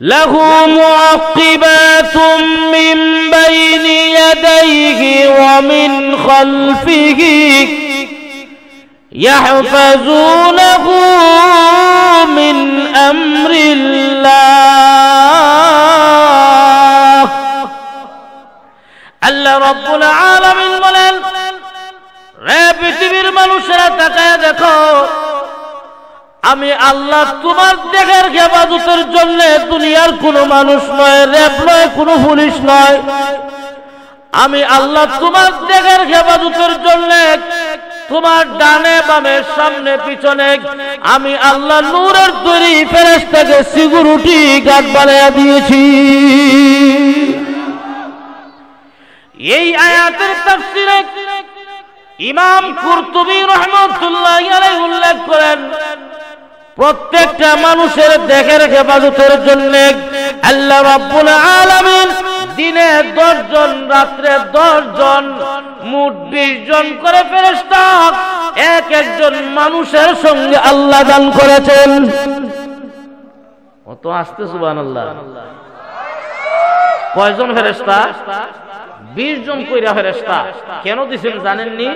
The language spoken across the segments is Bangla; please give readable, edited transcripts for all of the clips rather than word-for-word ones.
له معقبات من بين يديه ومن خلفه يحفظونه من أمر الله আল্লাহ রাব্বুল আলামিন বলেন রে পৃথিবীর মানুষেরা তাকায় দেখো আমি আল্লাহ তোমার দেহের হেফাজতের জন্য দুনিয়ার কোনো মানুষ নয় র‍্যাব নয় কোনো পুলিশ নয় আমি আল্লাহ তোমার দেহের হেফাজতের জন্য তোমার ডানে বামে সামনে পিছনে আমি আল্লাহ নূরের তৈরি ফেরেশতাকে সিকিউরিটি গার্ড বানিয়ে দিয়েছি এই আয়াতের তাফসীরে ইমাম কুরতুবী রাহমাতুল্লাহি আলাইহি উল্লেখ করেন প্রত্যেকটা মানুষের দেহের হেফাজতের জন্য আল্লাহ রাব্বুল আলামিন দিনে 10 জন রাতে 10 জন মোট 20 জন করে ফেরেশতা এক একজন মানুষের সঙ্গে আল্লাহ দান করেছেন কত আস্তে সুবহানাল্লাহ কয়জন ফেরেশতা 20 জন কইরা ফেরেশতা কেন দিবেন জানেন নি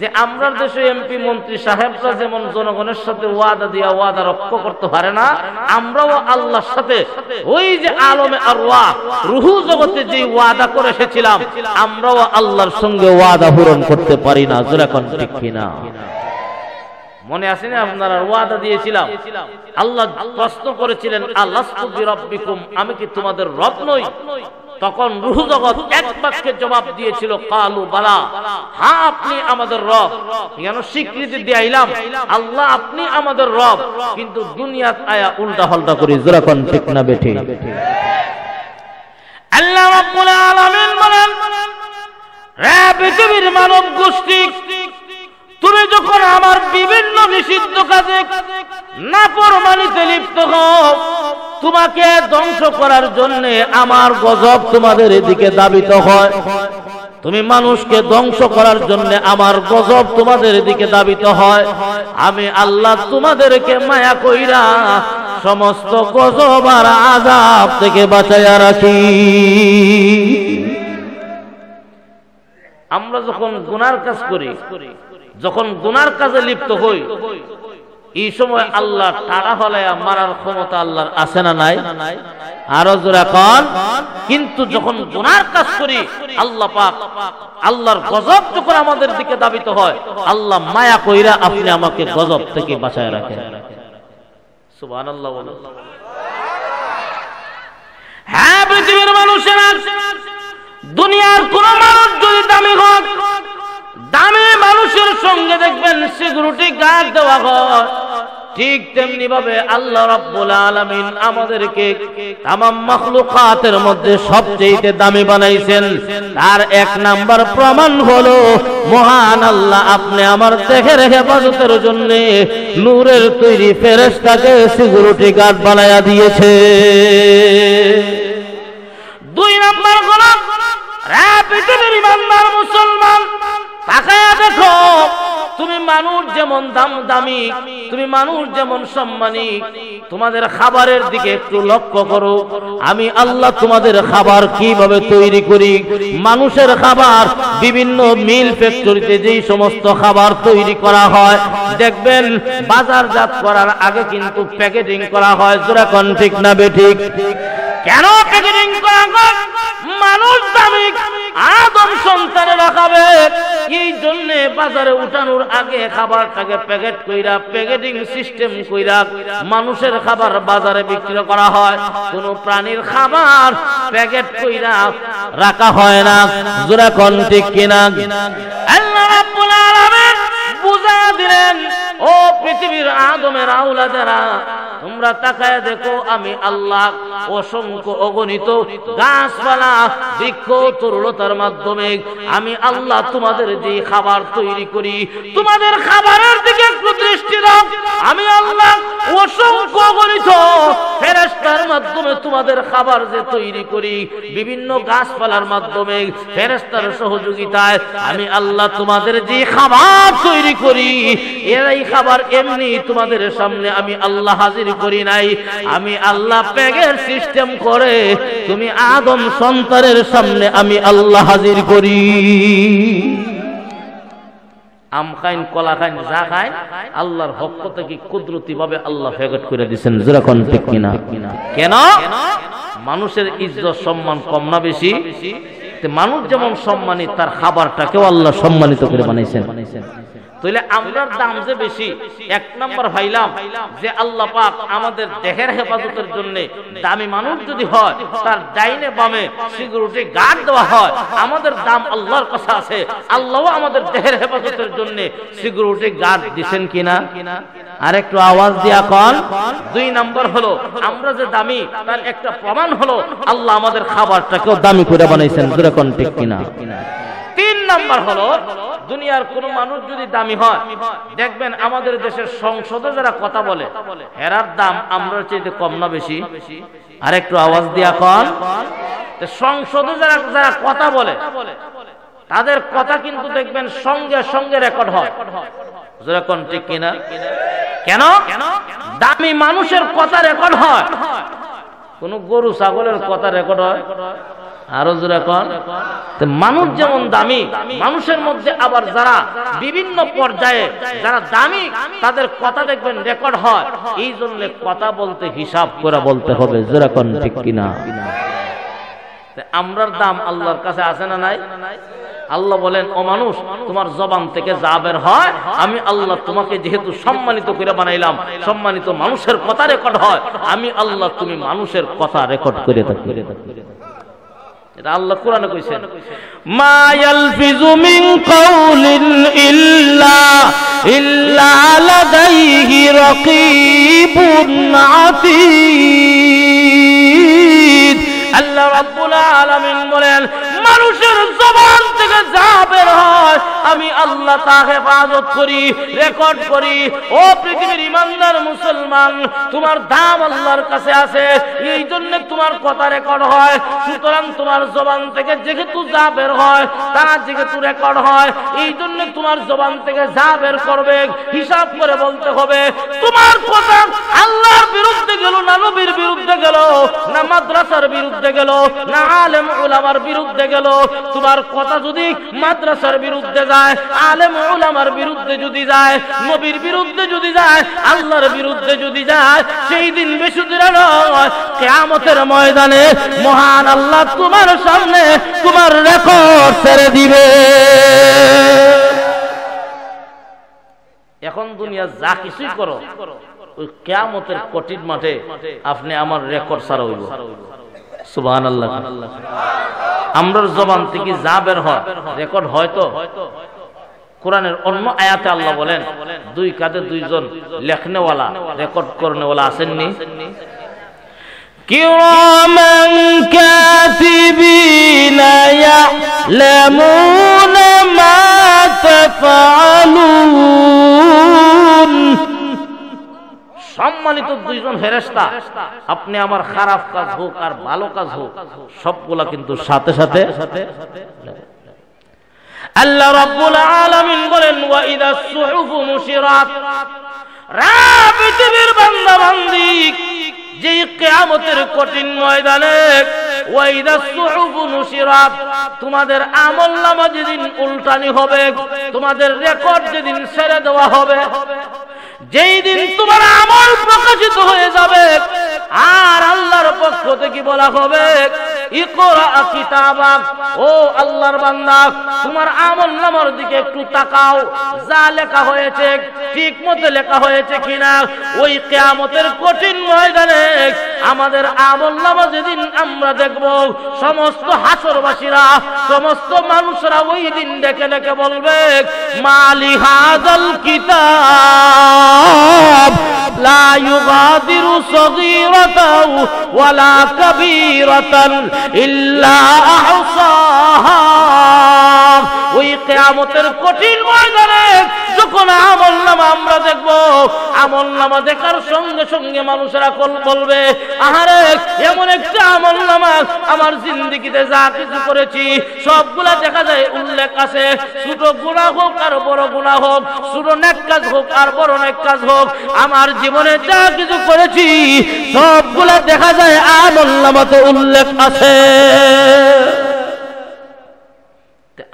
যে আমরার দেশে এমপি মন্ত্রী সাহেবরা যেমন জনগণের সাথে ওয়াদা দিয়া ওয়াদা রক্ষা করতে পারে না আমরাও আল্লাহর সাথে ওই যে আলমে আরওয়াহ রূহ জগতে যে ওয়াদা করে এসেছিলাম আমরাও আল্লাহর সঙ্গে ওয়াদা পূরণ করতে পারি না যারা কোন ঠিক কিনা মনে আছে না আপনারা ওয়াদা দিয়েছিলাম আল্লাহ প্রশ্ন করেছিলেন আলাস্তু বিরাব্বিকুম আমি কি তোমাদের রব নই তখন রূহ জগৎ এক বাক্যে জবাব দিয়েছিল কালু বালা হ্যাঁ আপনি আমাদের রব কেন স্বীকৃতি দিলাম আল্লাহ আপনি আমাদের রব কিন্তু দুনিয়াতে আয়া উল্টা পাল্টা করি যারা কোন ঠিক না বেঠি আল্লাহ রাব্বুল আলামিন বলেন হে পৃথিবীর মানব গোষ্ঠী তুমি যখন আমার বিভিন্ন নিষিদ্ধ কাজে নাফরমানিতে লিপ্ত হও তোমাকে ধ্বংস করার জন্য আমার গজব তোমাদের এদিকে দাবিত হয় তুমি মানুষকে ধ্বংস করার জন্য আমার গজব তোমাদের এদিকে দাবিত হয় আমি আল্লাহ তোমাদেরকে মায়া কইরা সমস্ত গজব আর আযাব থেকে বাঁচায়া রাখি আমরা যখন গুনার কাজ করি যখন গুনার কাজে লিপ্ত হই এই সময় আল্লাহ তারা ফলায়া মারার ক্ষমতা আল্লাহর আছে না নাই আর যারা কোন কিন্তু যখন গুনার কাজ করি আল্লাহ পাক আল্লাহর গজব যখন আমাদের দিকে দাবিত হয় আল্লাহ মায়া কইরা আপনি আমাকে গজব থেকে বাঁচায় রাখেন সুবহানাল্লাহ হ্যাঁ পৃথিবীর মানুষেরা দুনিয়ার কোন মানুষ যদি দামি হোক দামি মানুষের সঙ্গে দেখবেন সিকিউরিটি গার্ড দেওয়া হয় ঠিক তেমনি ভাবে আল্লাহ রাব্বুল আলামিন আমাদেরকে तमाम مخلوقাতের মধ্যে সবচেয়ে দামি বানাইছেন তার এক নাম্বার প্রমাণ হলো মহান আল্লাহ আপনি আমার দেহের হেফাজতের জন্য নূরের তৈরি ফেরেশতাকে সিকিউরিটি গার্ড বানায়া দিয়েছে দুই নাম্বার গোলাম পৃথিবীর ইমানদার মুসলমান তাকায়া দেখো তুমি মানুষ যেমন দামি তুমি মানুষ যেমন সম্মানী তোমাদের খাবারের দিকে একটু লক্ষ্য করো আমি আল্লাহ তোমাদের খাবার কিভাবে তৈরি করি মানুষের খাবার বিভিন্ন মিল ফ্যাক্টরিতে যেই সমস্ত খাবার তৈরি করা হয় দেখবেন বাজারজাত করার আগে কিন্তু প্যাকেজিং করা হয় যারা কোন ঠিক না বেঠিক কেন প্যাকেজিং করা হয় মানুষ দামি আদম সন্তানেরা খাবে এই জন্য বাজারে উঠানোর আগে খাবারটাকে প্যাকেট কইরা প্যাকেটিং সিস্টেম কইরা মানুষের খাবার বাজারে বিক্রি করা হয় কোন প্রাণীর খাবার প্যাকেট কইরা রাখা হয় না জোরা কোন ঠিক কিনা আল্লাহ রাব্বুল আলামিন বুঝায়া দিলেন ও পৃথিবীর আদমের আওলাদেরা তোমরা তাকায় দেখো আমি আল্লাহ অসংখ্য অগণিত গাছপালা বৃক্ষ তরুলতার মাধ্যমে আমি আল্লাহ তোমাদের যে খাবার তৈরি করি তোমাদের খাবারের দিকে একটু দৃষ্টি দাও আমি আল্লাহ অসংখ্য অগণিত ফেরেশতার মাধ্যমে তোমাদের খাবার যে তৈরি করি বিভিন্ন গাছপালার মাধ্যমে ফেরেশতার সহযোগিতায় আমি আল্লাহ তোমাদের যে খাবার তৈরি করি এরাই खबर एमनी तुम्हारे सामने आमी अल्लाह हाजिर करी नाई आमी अल्लाह पैगेर सिस्टम करे तुमी आदम सन्तानेर सामने आमी अल्लाह हाजिर करी आम खाइन कला खाइन जा खाइन अल्लाहर हक थेके कुदरती भावे अल्लाह फैगट करे दिछेन जरा कोन ठीक किना केन मानुषेर इज्जत सम्मान कम ना बेशी मानुष जेमन सम्मानित तार खाबारटाकेও अल्लाह सम्मानित करे बानाइछेन তাহলে আমরার দাম যে বেশি এক নম্বর পাইলাম যে আল্লাহ পাক আমাদের দেহের হেফাজতের জন্য দামি মানুষ যদি হয় তার ডাইনে বামে সিকিউরিটি গার্ড দেওয়া হয় আমাদের দাম আল্লাহর কাছে আছে আল্লাহও আমাদের দেহের হেফাজতের জন্য সিকিউরিটি গার্ড দিবেন কিনা আরেকটু আওয়াজ দিয়া কোন দুই নম্বর হলো আমরা যে দামি তার একটা প্রমাণ হলো আল্লাহ আমাদের খাবারটাকেও দামি করে বানাইছেন জোরে কোন ঠিক কিনা তিন নম্বর হলো দুনিয়ার কোন মানুষ যদি দামি হয় দেখবেন আমাদের দেশের সংসদে যারা কথা বলে হেরার দাম আমরার চাইতে কম না বেশি আরেকটু আওয়াজ দিয়া কোন সংসদে যারা যারা কথা বলে তাদের কথা কিন্তু দেখবেন সঙ্গে সঙ্গে রেকর্ড হয় যারা কোন ঠিক কিনা কেন দামি মানুষের কথা রেকর্ড হয় কোন গরু ছাগলের কথা রেকর্ড হয় মানুষ যেমন দামি মানুষের মধ্যে আবার যারা বিভিন্ন পর্যায়ে যারা দামি তাদের কথা দেখবেন রেকর্ড হয় এই জন্য কথা বলতে হিসাব করে বলতে হবে যারা কোন ঠিক কিনা আমরার দাম আল্লাহর কাছে আছে না নাই আল্লাহ বলেন ও মানুষ তোমার জবান থেকে যা বের হয় আমি আল্লাহ তোমাকে যেহেতু সম্মানিত করে বানাইলাম সম্মানিত মানুষের কথা রেকর্ড হয় আমি আল্লাহ তুমি মানুষের কথা রেকর্ড করে থাকি এটা আল্লাহ কোরআনে কইছেন মা ইয়ালফিযু মিন কাউলিন ইল্লা ইল্লা লাদাইহি রাকীবুন আতীদ আল্লাহ রাব্বুল আলামিন বলেন মানুষের জবান থেকে যা বের হয় আমি আল্লাহ তা হেফাজত করি রেকর্ড করি ও পৃথিবীর ইমানদার মুসলমান তোমার দাম আল্লাহর কাছে আছে এই জন্য তোমার কথা রেকর্ড হয় সুতরাং তোমার জবান থেকে যেহেতু যা বের হয় তা যেহেতু রেকর্ড হয় এই জন্য তোমার জবান থেকে যা বের করবে হিসাব করে বলতে হবে তোমার কথা আল্লাহর বিরুদ্ধে গেল না নবীর বিরুদ্ধে গেল না মাদ্রাসার বিরুদ্ধে গেল না আলেম উলামার বিরুদ্ধে গেল তোমার কথা যদি মাদ্রাসার বিরুদ্ধে যায় আলেম উলামার বিরুদ্ধে যদি যায় নবীর বিরুদ্ধে যদি যায় আল্লাহর বিরুদ্ধে যদি যায় সেই দিন বেসুরা নয় কিয়ামতের ময়দানে মহান আল্লাহ তোমার সামনে তোমার রেকর্ড ছেড়ে দিবে এখন দুনিয়া যা কিছুই করো ওই কিয়ামতের কঠিন মাঠে আপনি আমার রেকর্ড ছাড়া হইব সুবহানাল্লাহ আমরার জবান থেকে যা বের হয় রেকর্ড হয় তো কোরআনের অন্য আয়াতে আল্লাহ বলেন দুই কাঁধে দুইজন লেখনেওয়ালা রেকর্ড করনেওয়ালা আছেন নি কিরামান কাতিবিনা ইয়ালামুনা মা তাফআলুন সম্মানিত দুইজন ফেরেশতা আপনি আমার খারাপ কাজ হোক আর ভালো কাজ হোক সবগুলা কিন্তু সাথে সাথে আল্লাহ রাব্বুল আলামিন বলেন ওয়া ইদাস সুহুফু মুশিরাত রাবিতির বান্দা বান্দি যেই কিয়ামতের কঠিন ময়দানে তোমাদের আমলনামা যেদিন উল্টানি হবে তোমাদের রেকর্ড যেদিন ছেড়ে দেওয়া হবে যেই দিন তোমার আমল প্রকাশিত হয়ে যাবে আর আল্লাহর পক্ষ থেকে বলা হবে ইকরা কিতাবাক ও আল্লাহর বান্দা তোমার আমলনামার দিকে একটু তাকাও যা লেখা হয়েছে ঠিকমতো লেখা হয়েছে কিনা ওই কিয়ামতের কঠিন ময়দানে আমাদের আমলনামা যেদিন আমরা দেখব সমস্ত হাসরবাসীরা সমস্ত মানুষরা ওই দিন দেখে দেখে বলবে মালি হাযাল কিতাব লা ইউগাদিরু সগীরাতাও ওয়ালা কাবীরাতান ইল্লা আহসাহা ওই কিয়ামতের কঠিন ময়দানে যখন আমলনামা আমরা দেখব আমলনামা দেখার সঙ্গে সঙ্গে মানুষরা বলবে আহারে এমন একটা আমলনামা আমার জিন্দেগিতে যা কিছু করেছি সবগুলা দেখা যায় উল্লেখ আছে। ছোট গুনাহ হোক আর বড় গুনাহ হোক, ছোট নেক কাজ হোক আর বড় নেক কাজ হোক, আমার জীবনে যা কিছু করেছি সবগুলা দেখা যায় আমলনামাতে উল্লেখ আছে।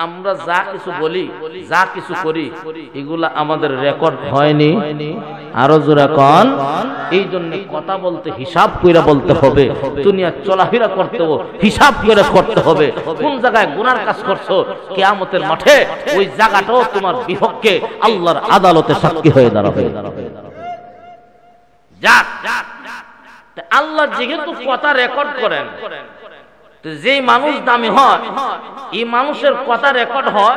আমরা যা কিছু বলি যা কিছু করি এগুলা আমাদের রেকর্ড হয়নি, আরো জোরে কোন। এই জন্য কথা বলতে হিসাব করে বলতে হবে, দুনিয়া চলাফেরা করতে হিসাব করে করতে হবে। কোন জায়গায় গুনার কাজ করছো কিয়ামতের মাঠে ওই জায়গাটাও তোমার বিপক্ষে আল্লাহর আদালতে সাক্ষী হয়ে দাঁড়াবে। যাক আল্লাহ যেহেতু কথা রেকর্ড করেন, যেই মানুষ দামি হয় এই মানুষের কথা রেকর্ড হয়,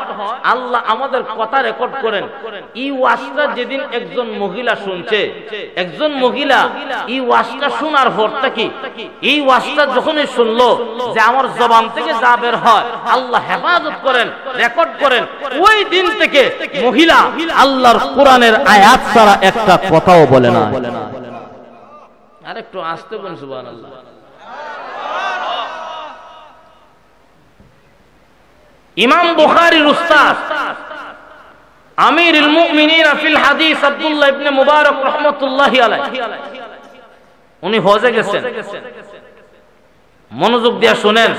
আল্লাহ আমাদের কথা রেকর্ড করেন। এই ওয়াজটা যেদিন একজন মহিলা শুনছে, একজন মহিলা এই ওয়াজটা শোনার পরটা কি এই ওয়াজটা যখনই শুনলো যে আমার জবান থেকে যা বের হয় আল্লাহ হেফাজত করেন, রেকর্ড করেন, ওই দিন থেকে মহিলা আল্লাহর কোরআনের আয়াত ছাড়া একটা কথাও বলে না। আরেকটু আস্তে বলুন সুবহানাল্লাহ। ইমাম বুখারীর উস্তাদ আমিরুল মুমিনিন ফিল হাদিস আব্দুল্লাহ ইবনে মুবারক রাহমাতুল্লাহি আলাইহি, উনি হজে গেছেন। মনোযোগ দিয়ে শুনেন,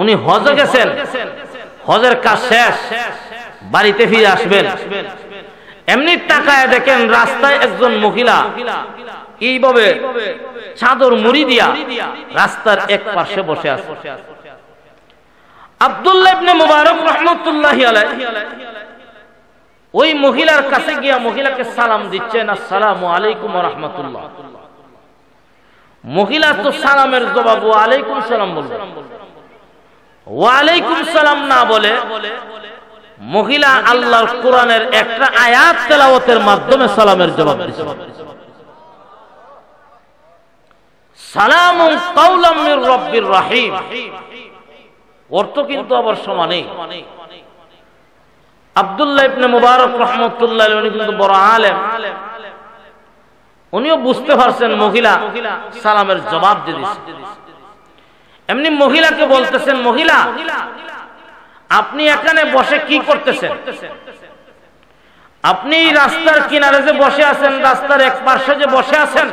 উনি হজে গেছেন, হজের কাজ শেষ, বাড়িতে ফিরে আসবেন। এমনি তাকায় দেখেন রাস্তায় একজন মহিলা এইভাবে চাদর মুড়ি দিয়া রাস্তার এক পাশে বসে আছে। আব্দুল্লাহ ইবনে মুবারক রাহমাতুল্লাহি আলাইহি ওই মহিলার কাছে গিয়া মহিলাকে সালাম দিচ্ছেন, আসসালামু আলাইকুম ওয়া রাহমাতুল্লাহ। মহিলা তো সালামের জবাব ওয়া আলাইকুম সালাম বলে, ওয়া আলাইকুম সালাম না বলে মহিলা আল্লাহর কোরআনের একটা আয়াত তেলাওয়াতের মাধ্যমে সালামের জবাব দিচ্ছে। সালামুন কাওলাম মির রাব্বির রাহিম, অর্থ কিন্তু আবার সমানে। আব্দুল্লাহ ইবনে মুবারক রাহমাতুল্লাহ আলাইহি কিন্তু বড় আলেম, উনিও বুঝতে পারছেন মহিলা সালামের জবাব দিয়েছে। এমনি মহিলাকে বলতেছেন, মহিলা আপনি এখানে বসে কি করতেছেন? আপনি রাস্তার কিনারে যে বসে আছেন, রাস্তার এক পাশে যে বসে আছেন,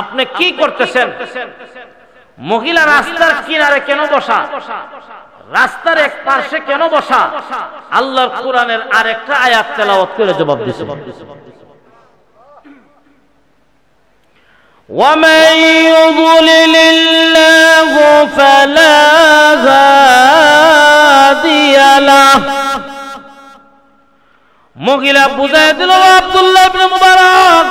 আপনি কি করতেছেন? মহিলা রাস্তার কিনারে কেন বসা, রাস্তার এক পাশে কেন বসা? আল্লাহর কোরআনের আরেকটা আয়াত তেলাওয়াত করে জবাব দিছে, ওয়া মান ইউযলিলিল্লাহু ফালা হাদিয়া লাহ। মহিলা বুঝায় দিল আব্দুল্লাহ ইবনে মুবারক,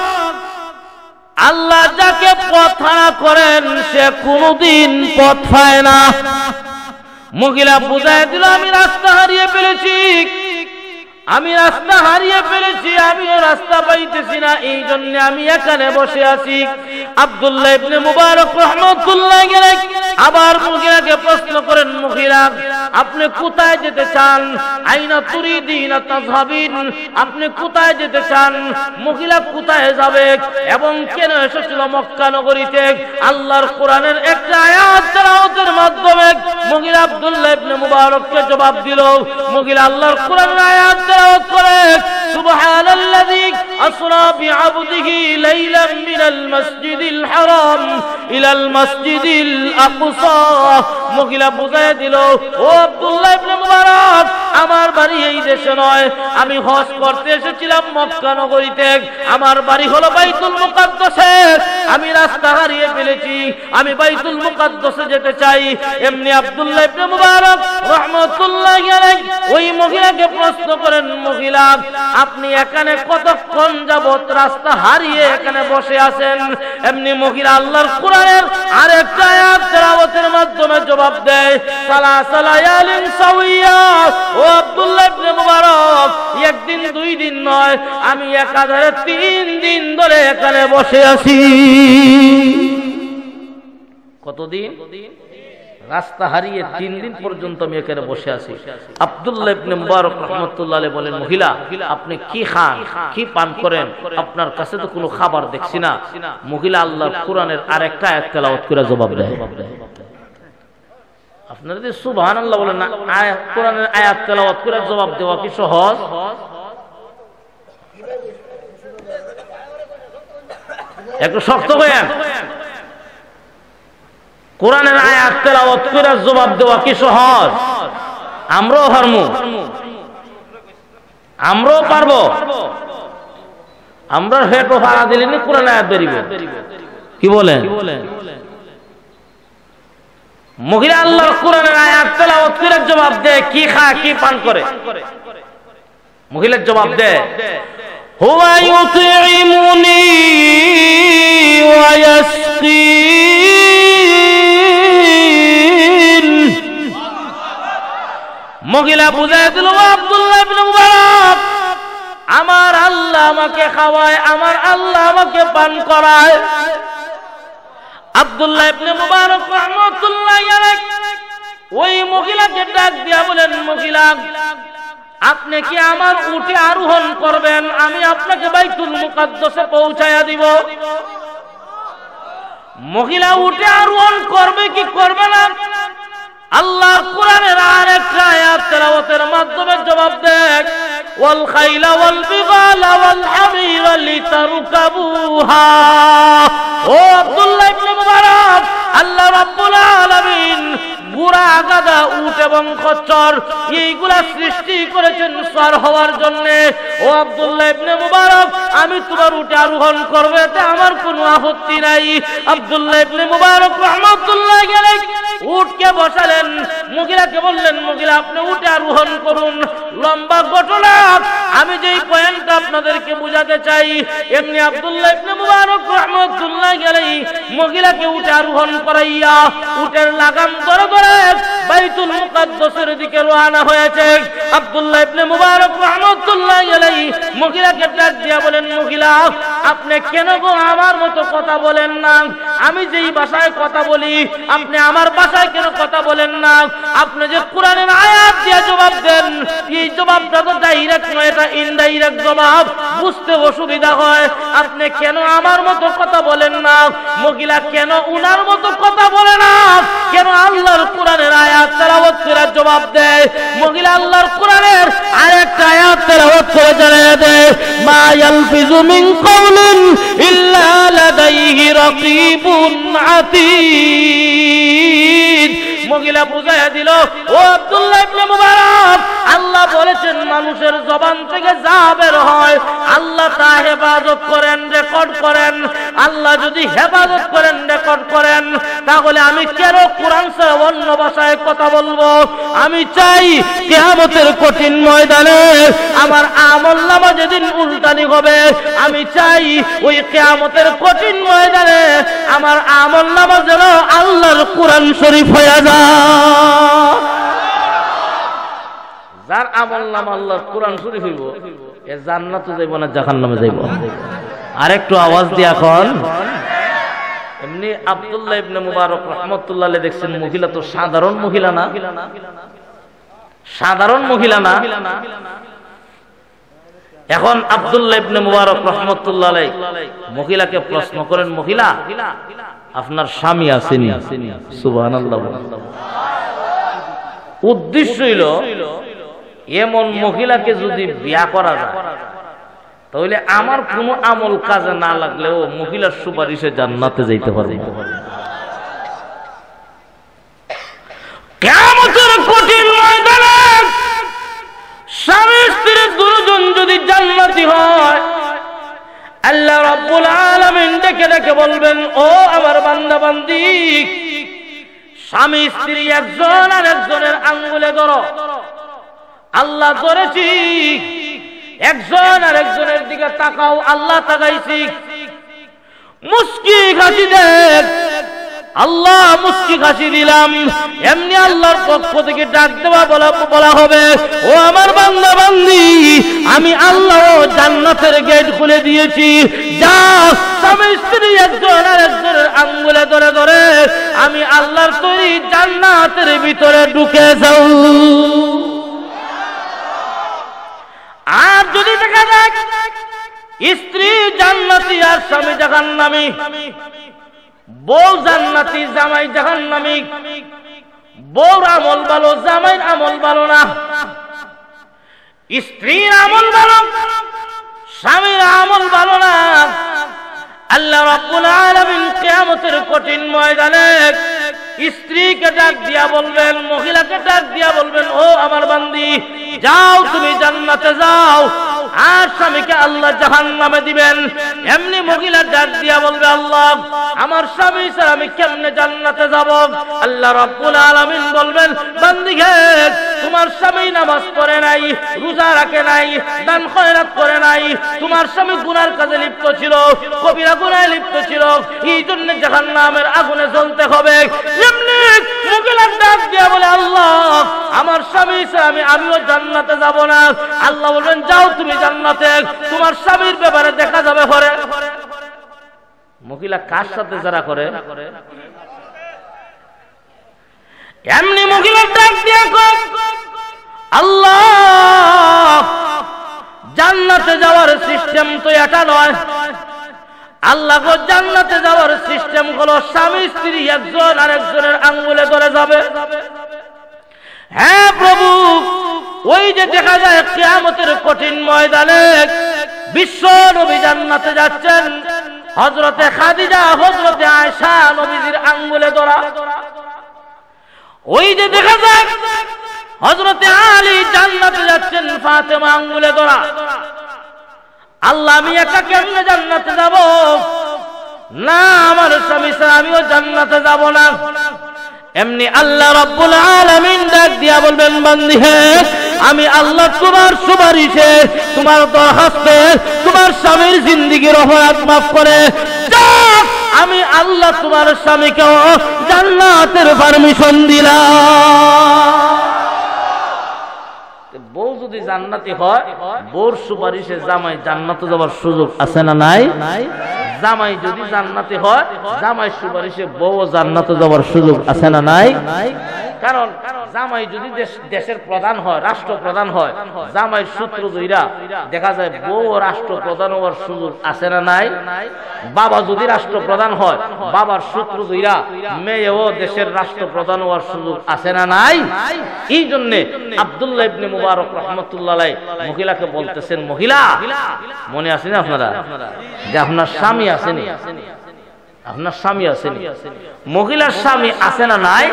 আল্লাহ যাকে পথ হারা করেন সে কোনদিন পথ পায় না। মহিলা বুঝায় দিল আমি রাস্তা হারিয়ে ফেলেছি, আমি রাস্তা হারিয়ে ফেলেছি, আমিও রাস্তা পাইতেছি না, এই জন্য আমি এখানে বসে আছি। আব্দুল্লাহ ইবনে মুবারক রাহমাতুল্লাহি আলাইহি আবার মহিলাকে প্রশ্ন করেন, মহিলা আপনি কোথায় যেতে চান? আইনা তুরিদিনা তাযহাবিন, আপনি কোথায় যেতে চান? মহিলা কোথায় যাবে এবং কেন এসেছিল মক্কা নগরীতে? আল্লাহর কোরআনের একটা আয়াত তেলাওয়াতের মাধ্যমে মহিলা আব্দুল্লাহ ইবনে মুবারককে জবাব দিল। মহিলা আল্লাহর কোরআনের আয়াত তেলাওয়াত করে, সুবহানাল্লাযী আসরা বিআবদিহি লাইলাম মিনাল মাসজিদিল হারাম ইলাল মাসজিদিল আকসা। মহিলা বুঝায় দিল, ও আব্দুল্লাহ ইবনে মুবারক আমার বাড়ি এই দেশে নয়, আমি হজ করতে এসেছিলাম মক্কা নগরীতে, আমার বাড়ি হলো বাইতুল মুকাদ্দাসে, আমি রাস্তা হারিয়ে ফেলেছি, আমি বাইতুল মুকাদ্দাসে যেতে চাই। এমনি আব্দুল্লাহ ইবনে মুবারক রাহমাতুল্লাহি আলাইহি ওই মহিলাকে প্রশ্ন করেন, মহিলা আপনি এখানে কতক্ষণ যাবত রাস্তা হারিয়ে এখানে বসে আছেন? এমনি মহিলা আল্লাহর কোরআনের আরেকটা আয়াত তেলাওয়াতের মাধ্যমে জবাব দেয়, সালাসা লায়ালিন সাওয়িয়া। ও আব্দুল্লাহ ইবনে মুবারক একদিন দুই দিন নয়, আমি একাধারে 3 দিন ধরে এখানে বসে আছি। কতদিন? রাস্তা হারিয়ে 3 দিন পর্যন্ত আমি এখানে বসে আছি। আব্দুল্লাহ ইবনে মুবারক রাহমাতুল্লাহ আলাইহি বলেন, মহিলা আপনি কি খান কি পান করেন, আপনার কাছে তো কোনো খাবার দেখছি না। মহিলা আল্লাহর কোরআনের আরেকটা আয়াত তেলাওয়াত করে জবাব দেয়। আপনারা যদি সুবহানাল্লাহ বলেন না, আয়াত কোরআনের আয়াত তেলাওয়াত করে জবাব দেওয়া কি সহজ? একটু শক্ত করেন। কোরআনের আয়াত তেলাওয়াত করে জবাব দেওয়া কি সহজ? আমরাও পারবো, আমরাও পারবো। আমরা হেঁটো পাড়া দিলে নি কোরআন আয়াত বেরিবে, কি বলেন? মহিলা আল্লাহর কোরআনের আয়াত তেলাওয়াত করে জবাব দেয়, কি খা কি পান করে। মহিলার জবাব দেয়, হুয়া ইউতিমুনি ওয়া ইয়াসকিন। মহিলা বুঝায় দিল, আব্দুল্লাহ ইবনে মুবারক আমার আল্লাহ আমাকে খাওয়ায়, আমার আল্লাহ আমাকে পান করায়। আব্দুল্লাহ ইবনে মুবারক রাহমাতুল্লাহি আলাইহি ওই মহিলাকে ডাক দিয়া বলেন, মহিলা আপনি কি আমার উটে আরোহণ করবেন? আমি আপনাকে বাইতুল মুকাদ্দাসে পৌঁছায়া দিব। মহিলা উটে আরোহণ করবে কি করবে না, আল্লাহ কোরআনের আরেকটা আয়াত তেলাওয়াতের মাধ্যমে জবাব দেয়, ওয়াল খাইলা ওয়াল বিগালা ওয়াল হামিরা লিতারকাবুহা। ও আব্দুল্লাহ ইবনে মুবারক, আল্লাহ রাব্বুল আলামিন বুড়া গাদা উট এবং খচ্চর এইগুলা সৃষ্টি করেছেন সওয়ার হওয়ার জন্য। ও আব্দুল্লাহ ইবনে মুবারক আমি তোমার উটে আরোহণ করব, এতে আমার কোনো আপত্তি নাই। আব্দুল্লাহ ইবনে মুবারক রাহমাতুল্লাহি আলাইহি উটকে বসালেন, মুগিলাকে বললেন, মুগিলা আপনি উটে আরোহণ করুন। লম্বা ঘটনা, আমি যেই পয়েন্টটা আপনাদেরকে বোঝাতে চাই, এমনি আব্দুল্লাহ ইবনে মুবারক রাহমাতুল্লাহি আলাইহি মুগিলাকে উটে আরোহণ করাইয়া উটের লাগাম ধরে ধরে বাইতুল মুকাদ্দাসের দিকে রওনা হয়েছে। আব্দুল্লাহ ইবনে মুবারক রাহমাতুল্লাহি আলাইহি মুগিলাকে ডাক দিয়া বলেন, মুগিলা আপনি কেন গো আমার মতো কথা বলেন না? আমি যেই ভাষায় কথা বলি আপনি আমার ভাষায় কেন কথা বলেন না? আপনি যে কোরআনের আয়াত দিয়ে জবাব দেন, এই জবাবটা তো ডাইরেক্ট নয়, এটা ইনডাইরেক্ট জবাব, বুঝতে অসুবিধা হয়। আপনি কেন আমার মতো কথা বলেন না? মহিলা কেন উনার মতো কথা বলে না, কেন আল্লাহর কোরআনের আয়াত তেলাওয়াত করে জবাব দেয়? মহিলা আল্লাহর কোরআনের আরেকটা আয়াত তেলাওয়াত করে জানিয়ে দেয়, মা ইয়ালফিজু মিন কাউলিন ইল্লা লাদাইহি রাকিবুন আতীদ। মহিলা বুঝাইয়া দিল, ও আব্দুল্লাহ ইবনে মুবারক আল্লাহ বলেছেন মানুষের জবান থেকে যা বের হয় আল্লাহ তা হেফাজত করেন, রেকর্ড করেন। আল্লাহ যদি হেফাজত করেন, রেকর্ড করেন, তাহলে আমি কেন কোরআন ছাড়া অন্য ভাষায় কথা বলবো? আমি চাই কিয়ামতের কঠিন ময়দানে আমার আমলনামা যেদিন উল্টানি হবে, আমি চাই ওই কিয়ামতের কঠিন ময়দানে আমার আমলনামা যেন আল্লাহর কোরআন শরীফ হয়ে যায়। যার আমলনামা আল্লাহর কোরআন শরীফ হইব, এ জান্নাতে যাইব না জাহান্নামে যাইব। আরেকটু আওয়াজ দি এখন। এমনি আব্দুল্লাহ ইবনে মুবারক রাহমাতুল্লাহ আলাইহি দেখছেন মহিলা তো সাধারণ মহিলা না, সাধারণ মহিলা না। এখন আব্দুল্লাহ ইবনে মুবারক রাহমাতুল্লাহ আলাইহি মহিলাকে প্রশ্ন করেন, মহিলা আপনার স্বামী আসেনি? সুবহানাল্লাহ। উদ্দেশ্য হইল এমন মহিলাকে যদি বিয়া করা যায় তাহলে আমার কোনো আমল কাজে না লাগলেও মহিলার সুপারিশে জান্নাতে যাইতে পারবে। কিয়ামতের কঠিন ময়দানে স্বামী স্ত্রী দুজন যদি জান্নাতি হয়, আল্লাহ রাব্বুল আলামিন ডেকে ডেকে বলবেন, ও আমার বান্দা বান্দি, স্বামী স্ত্রী একজন আর একজনের আঙ্গুলে ধরো। আল্লাহ ধরেছি, একজন আর একজনের দিকে তাকাও, আল্লাহ তাকাইছি। মুস্কি হাসি দেখ, আল্লাহ মুস্কি হাসি দিলাম। এমনি আল্লাহর পক্ষ থেকে ডাক দেওয়া বলা হবে, ও আমার বান্দা বান্দি আমি আল্লাহ জান্নাতের গেট খুলে দিয়েছি, যা স্বামী স্ত্রী একজন আর একজনের আঙ্গুলে ধরে ধরে আমি আল্লাহর তৈরি জান্নাতের ভিতরে ঢুকে যাও। আর যদি দেখা যায় স্ত্রী জান্নাতি আর স্বামী জাহান্নামী, বউ জান্নাতি জামাই জাহান্নামী, বউর আমল ভালো জামাইর আমল ভালো না, স্ত্রীর আমল ভালো স্বামীর আমল ভালো না, আল্লাহ রাব্বুল আলামিন কিয়ামতের কঠিন ময়দানে স্ত্রীকে ডাক দিয়া বলবেন, মহিলাকে ডাক দিয়া বলবেন, ও আমার বান্দি যাও তুমি জান্নাতে যাও, আর স্বামীকে আল্লাহ জাহান্নামে দিবেন। এমনি মহিলা ডাক দিয়া বলবে, আল্লাহ আমার স্বামী ছাড়া আমি কেমনে জান্নাতে যাব? আল্লাহ রাব্বুল আলামিন বলবেন, বান্দিহে তোমার স্বামী নামাজ পড়ে নাই, রোজা রাখে নাই, দান খয়রাত করে নাই, তোমার স্বামী গুনার কাজে লিপ্ত ছিল, কবিরা গুনায় লিপ্ত ছিল, এই জন্য জাহান্নামের আগুনে জ্বলতে হবে। এমনি মহিলা ডাক দিয়া বলে, আল্লাহ আমার স্বামী ছাড়া আমিও জান্নাতে যাব না। আল্লাহ বলবেন, যাও তুমি জান্নাতে, তোমার স্বামীর ব্যাপারে দেখা যাবে পরে। মহিলা কার সাথে যারা করে, এমনি মহিলা ডাক দিয়া কয়, আল্লাহ জান্নাতে যাওয়ার সিস্টেম তো এটা নয়। আল্লাহ গো জান্নাতে যাওয়ার সিস্টেম হলো স্বামী স্ত্রী একজন আরেকজনের আঙ্গুলে ধরে যাবে। হ্যাঁ প্রভু, ওই যে দেখা যায় কিয়ামতের কঠিন ময়দানে বিশ্ব নবী জান্নাতে যাচ্ছেন, হযরতে খাদিজা হযরতে আয়েশা নবীজির আঙ্গুলে ধরা। ওই যে দেখা যায় হযরতে আলী জান্নাতে যাচ্ছেন, ফাতেমা আঙ্গুলে ধরা। আল্লাহ আমি একা কেমনে জান্নাতে যাব? না আমার স্বামী ছাড়া আমিও জান্নাতে যাব না। এমনি আল্লাহ রাব্বুল আলামিন ডাক দিয়া বলবেন, বান্দি হে আমি আল্লাহ তোমার সুপারিশে তোমার দরখাস্তে তোমার স্বামীর জিন্দেগীর অপরাধ মাফ করে, আমি আল্লাহ তোমার স্বামীকে জান্নাতের পারমিশন দিলাম। বউ যদি জান্নাতি হয়, বউর সুপারিশে জামাই জান্নাতে যাওয়ার সুযোগ আছে না নাই? জামাই যদি জান্নাতি হয়, জামাই সুপারিশে বউ জান্নাতে যাওয়ার সুযোগ আছে না নাই? কারণ জামাই যদি দেশের প্রধান হয়, রাষ্ট্রপ্রধান হয়, জামাইয়ের সূত্র ধইরা দেখা যায় বউ রাষ্ট্রপ্রধান হওয়ার সুযোগ আছে না নাই? বাবা যদি রাষ্ট্রপ্রধান হয়, বাবার সূত্র ধইরা মেয়েও দেশের রাষ্ট্রপ্রধান হওয়ার সুযোগ আছে না নাই? এই জন্য আব্দুল্লাহ ইবনে মুবারক রাহমাতুল্লাহ আলাইহি মহিলাকে বলতেছেন, মহিলা মনে আছে না আপনারা যে আপনার স্বামী আসেনি, আপনার স্বামী আসেনি, মহিলার স্বামী আসে না নাই?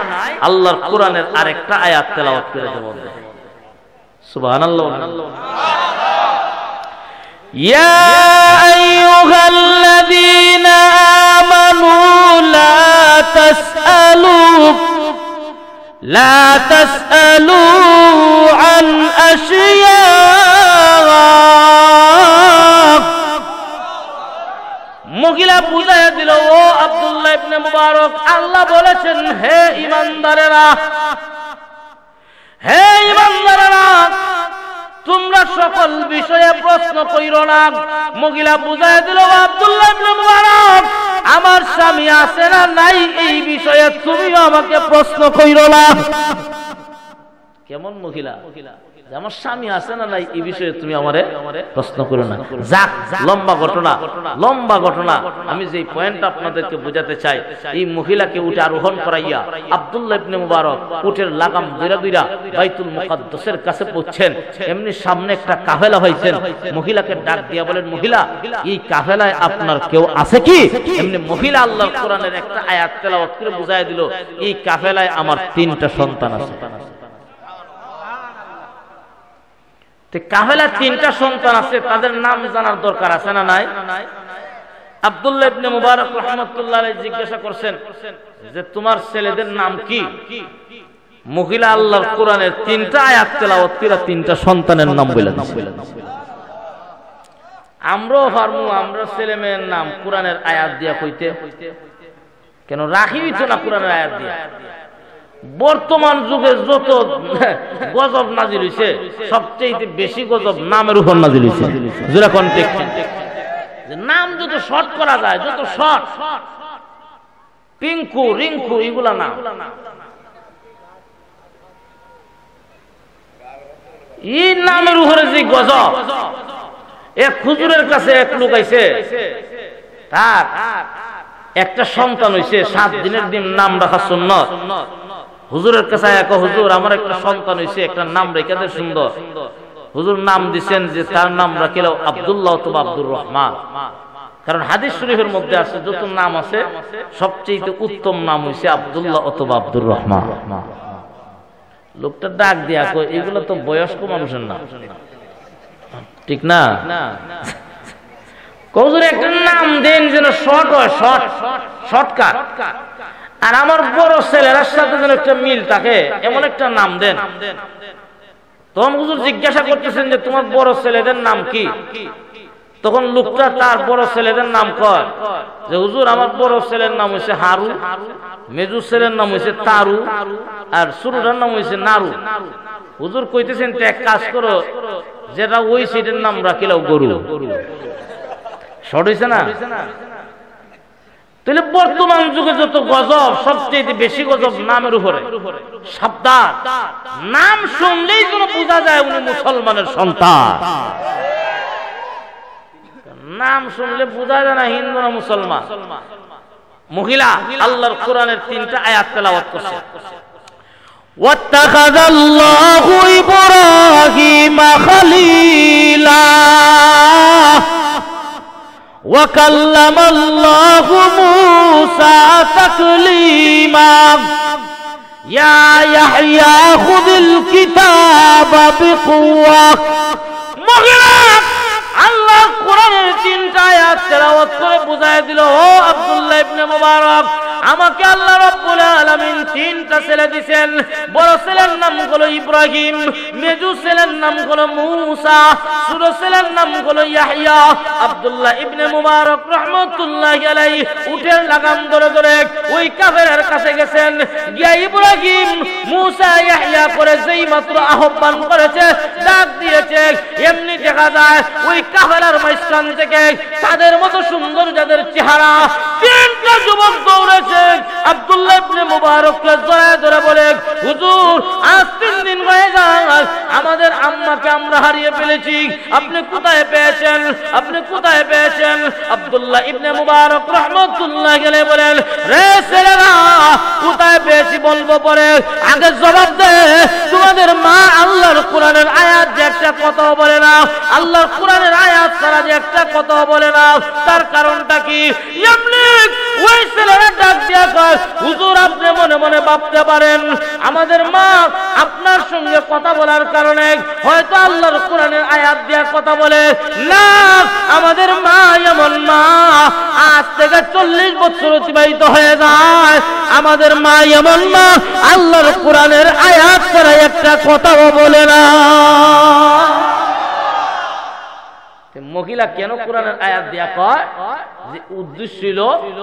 আল্লাহর কোরআনের আরেকটা আয়াত তেলাওয়াত করে দেবেন, সুবহানাল্লাহ। ইয়া আইয়ুহাল্লাযীনা আমানু লা তাসআলু আন আশিয়া, মহিলা বুঝাইয়া দিল, ও আব্দুল্লাহ ইবনে মুবারক আল্লাহ বলেছেন, হে ইমানদারেরা, হে ইমানদারেরা তোমরা সকল বিষয়ে প্রশ্ন কইরো না। মহিলা বুঝাইয়া দিল, ও আব্দুল্লাহ ইবনে মুবারক আমার স্বামী আছে না নাই এই বিষয়ে তুমিও আমাকে প্রশ্ন কইরো না। কেমন মহিলা, আমার স্বামী আছে না নাই এই বিষয়ে তুমি আমারে প্রশ্ন করো না। যাক, লম্বা ঘটনা আমি যে পয়েন্টটা আপনাদেরকে বোঝাতে চাই, এই মহিলাকে উঠে আরোহণ করাইয়া আব্দুল্লাহ ইবনে মুবারক উটের লাগাম ধরে ধরে বাইতুল মুকাদ্দাসের কাছে পৌঁছেন। এমনি সামনে একটা কাফেলা হইছেন, মহিলাকে ডাক দিয়া বলেন, মহিলা এই কাফেলায় আপনার কেউ আছে কি? এমনি মহিলা আল্লাহর কোরআনের একটা আয়াত তেলাওয়াত করে বুঝাইয়া দিল, এই কাফেলায় আমার 3টা সন্তান আছে। কাফেলার 3টা সন্তান আছে, তাদের নাম জানার দরকার আছে না নাই? আব্দুল্লাহ ইবনে মুবারক রাহমাতুল্লাহ আলাইহি জিজ্ঞাসা করছেন যে তোমার ছেলেদের নাম কি? মহিলা আল্লাহর কোরআনের 3টা আয়াত তেলাওয়াত করে 3টা সন্তানের নাম বলেন। আমরাও ফারমু আমরা ছেলে মেয়ের নাম কোরআনের আয়াত দিয়া কইতে, কেন রাখিবি তো না কোরআনের আয়াত দিয়া? বর্তমান যুগে যত গজব নাজিল হইছে, সবচেয়ে বেশি গজব নামের উপর নাজিল হইছে। যারা কনটেক্সট নাম যত শর্ট করা যায়, যত শর্ট পিঙ্কু রিঙ্কু এগুলা না, এই নামের উপরে যে গজব। এক হুজুরের কাছে এক লোক আইছে, তার একটা সন্তান হইছে, 7 দিনের দিন নাম রাখা সুন্নাত। হুজুরের কাছে এক হুজুর, আমার একটা সন্তান হইছে, একটা নাম রেখে দে সুন্দর। হুজুর নাম দিবেন যে তার নাম রাখিল আব্দুল্লাহ অথবা আব্দুর রহমান, কারণ হাদিস শরীফের মধ্যে আছে যত নাম আছে সবচেয়ে উত্তম নাম হইছে আব্দুল্লাহ অথবা আব্দুর রহমান। লোকটা ডাক দিয়া কয়, এগুলো তো বয়স্ক মানুষের নাম, ঠিক না? হুজুর একটা নাম দেন যেন শর্ট হয়, শর্টকাট, আর আমার বড় ছেলের সাথে যেন একটা মিল থাকে এমন একটা নাম দেন। তখন হুজুর জিজ্ঞাসা করতেছেন যে তোমার বড় ছেলেদের নাম কি? তখন লোকটা তার বড় ছেলেদের নাম কয় যে হুজুর আমার বড় ছেলের নাম হইছে হারু, মেজু ছেলের নাম হইছে তারু, আর ছোটটার নাম হইছে নারু। হুজুর কইতেছেন তো এক কাজ করো, যেটা ওই সেটার নাম রাখিলাও গরু। শর্ট হইছে না? তাহলে বর্তমান যুগে যত গজব সবচেয়ে বেশি গজব নামের উপরে। সাবধান, নাম শুনলেই যেন বোঝা যায় উনি মুসলমানের সন্তান। নাম শুনলে বোঝা যায় না হিন্দু না মুসলমান। মহিলা আল্লাহর কোরআনের 3টা আয়াত তেলাওয়াত করছে। ওয়াত্তাখাযাল্লাহু ইব্রাহিমা খলীলা ওয়া কাল্লামাল্লাহু মূসা তাকলীমা ইয়া ইয়াহইয়া খুযিল কিতাবা বিকুওয়া। মহিলা আল্লাহ কোরআনের 3টা আয়াত তেলাওয়াত করে বুঝায় দিল, ও আব্দুল্লাহ ইবনে মুবারক, আমাকে আল্লাহ রাব্বুল আলামিন 3টা ছেলে দিবেন। বড় ছেলের নাম হলো ইব্রাহিম, মেজু ছেলের নাম হলো মূসা, ছোট ছেলের নাম হলো ইয়াহইয়া। আব্দুল্লাহ ইবনে মুবারক রাহমাতুল্লাহি আলাইহি উটের লাগাম ধরে ধরে ওই কাফেরের কাছে গেছেন। গিয়া ইব্রাহিম, মূসা, ইয়াহইয়া করে যেই মাত্র আহ্বান করেছে, ডাক দিয়েছে, এমনি দেখা যায় ওই কাফেরের মাঝখান থেকে তাদের মতো সুন্দর যাদের চেহারা 3টা যুবক দৌড়েছে। আব্দুল্লাহ ইবনে মুবারককে জড়ায় ধরে বলে, হুজুর আজ 3 দিন হয়ে যায় আমাদের আম্মাকে আমরা হারিয়ে ফেলেছি, আপনি কোথায় পেয়েছেন, আপনি কোথায় পেয়েছেন? আব্দুল্লাহ ইবনে মুবারক রাহমাতুল্লাহি আলাইহি বলেন, রে ছেলেরা, কোথায় পেয়েছি বলবো পরে, আগে জবাব দে তোমাদের মা আল্লাহর কোরআনের আয়াত যে একটা কথা বলে না, আল্লাহর কোরআনের আয়াত ছাড়া যে একটা কথা বলে না, তার কারণটা কি? এমনি ওই ছেলেরা ডাক দিয়া কয়, হুজুর আপনি মনে মনে ভাবতে পারেন আমাদের মা আপনার সঙ্গে কথা বলার কারণে হয়তো আল্লাহর কোরআনের আয়াত দিয়া কথা বলে না, আমাদের মা এমন মা আজ থেকে 40 বছর অতিবাহিত হয়ে যায়, আমাদের মা এমন মা আল্লাহর কোরআনের আয়াত ছাড়া একটা কথাও বলে না। মহিলা কেন কোরআনের আয়াত দিয়া কয়? যে উদ্দেশ্য ছিল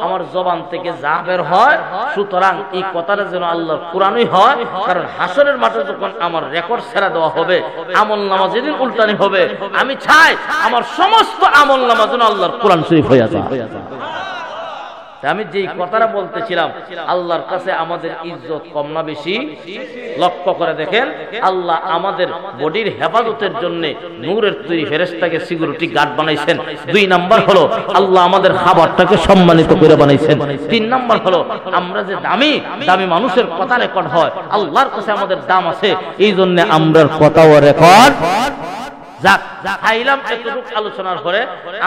আমার জবান থেকে যা বের হয়, সুতরাং এই কথাটা যেন আল্লাহর কোরআনই হয়, কারণ হাসরের মাঠে যখন আমার রেকর্ড ছেড়া দেওয়া হবে, আমলনামা যেদিন উল্টানি হবে, আমি চাই আমার সমস্ত আমলনামা যেন আল্লাহর কোরআন শরীফ হয়ে যায়। আমি যেই কথাটা বলতেছিলাম, আল্লাহর কাছে আমাদের ইজ্জত কম না বেশি? লক্ষ্য করে দেখেন, আল্লাহ আমাদের বডির হেফাজতের জন্য নূরের তৈরি ফেরেশতাকে সিকিউরিটি গার্ড বানাইছেন। 2 নাম্বার হলো আল্লাহ আমাদের খাবারটাকে সম্মানিত করে বানাইছেন। 3 নাম্বার হলো আমরা যে দামি, দামি মানুষের কথা রেকর্ড হয়, আল্লাহর কাছে আমাদের দাম আছে, এই জন্য আমরার কথাও রেকর্ড। যাক, খাইলাম এতটুক আলোচনার পরে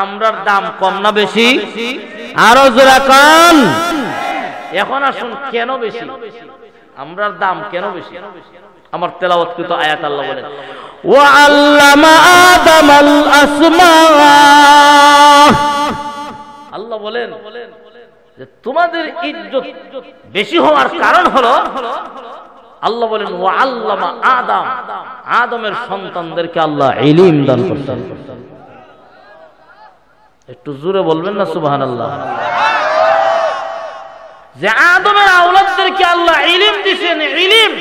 আমরার দাম কম না বেশি? আরো জোরে কান। এখন আসুন, কেন বেশি আমরার দাম, কেন বেশি? আমার তেলাওয়াতকৃত আয়াত আল্লাহ বলেন, ওয়া আল্লামা আদামাল আসমা। আল্লাহ বলেন যে তোমাদের ইজ্জত বেশি হওয়ার কারণ হলো, আল্লাহ বলেন ওয়া আল্লামা আদম, আদমের সন্তানদেরকে আল্লাহ ইলম দান করতেন। একটু জোরে বলবেন না সুবহানাল্লাহ? যে আদমের আওলাদদেরকে আল্লাহ ইলম দিয়েছেন। ইলম,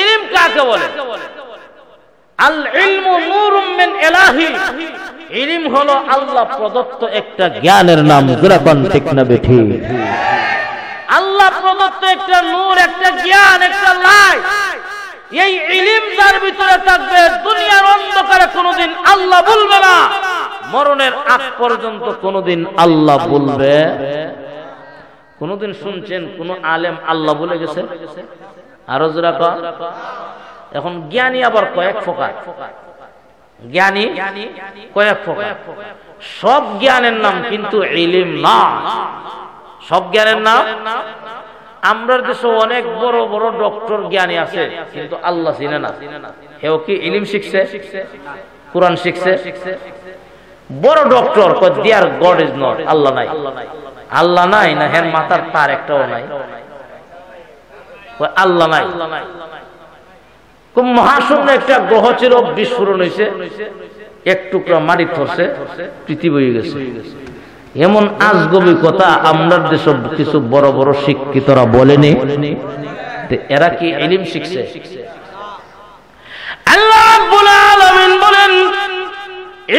ইলম কাকে বলে? আল ইলমু নূরুম মিন ইলাহি। ইলম হলো আল্লাহ প্রদত্ত একটা জ্ঞানের নাম। জোরে বলেন ঠিক না বেঠিক? আল্লাহ প্রদত্ত একটা নূর, একটা জ্ঞান, একটা লাইট। এই ইলম যার ভিতরে থাকবে দুনিয়ার অন্ধকারে কোনোদিন আল্লাহ বলবে না, মরণের আগ পর্যন্ত কোনোদিন আল্লাহ বলবে। কোনদিন শুনছেন কোন আলেম আল্লাহ বলে গেছে? আরো জোরে কও। এখন জ্ঞানী আবার কয়েক প্রকার, জ্ঞানী কয়েক প্রকার। সব জ্ঞানের নাম কিন্তু ইলম না, সব জ্ঞানের নাম। আমরা দেশে অনেক বড় বড় ডক্টর জ্ঞানী আছে কিন্তু আল্লাহ চিনে না। হেও কি ইলম শিখছে? কোরআন শিখছে? বড় ডক্টর কয় দেয়ার গড ইজ নট, আল্লাহ নাই। আল্লাহ নাই না হের মাথার তার একটাও নাই, কয় আল্লাহ নাই। মহাশূন্যে একটা গ্রহ ছিল, বিস্ফোরণ হয়েছে, এক টুকরা মাটি ধরছে, পৃথিবী হয়ে গেছে। এমন আজগবি কথা আমরা দেশে কিছু বড় বড় শিক্ষিতরা বলেনি। এরা কি ইলম শিখছে? আল্লাহ রাব্বুল আলামিন বলেন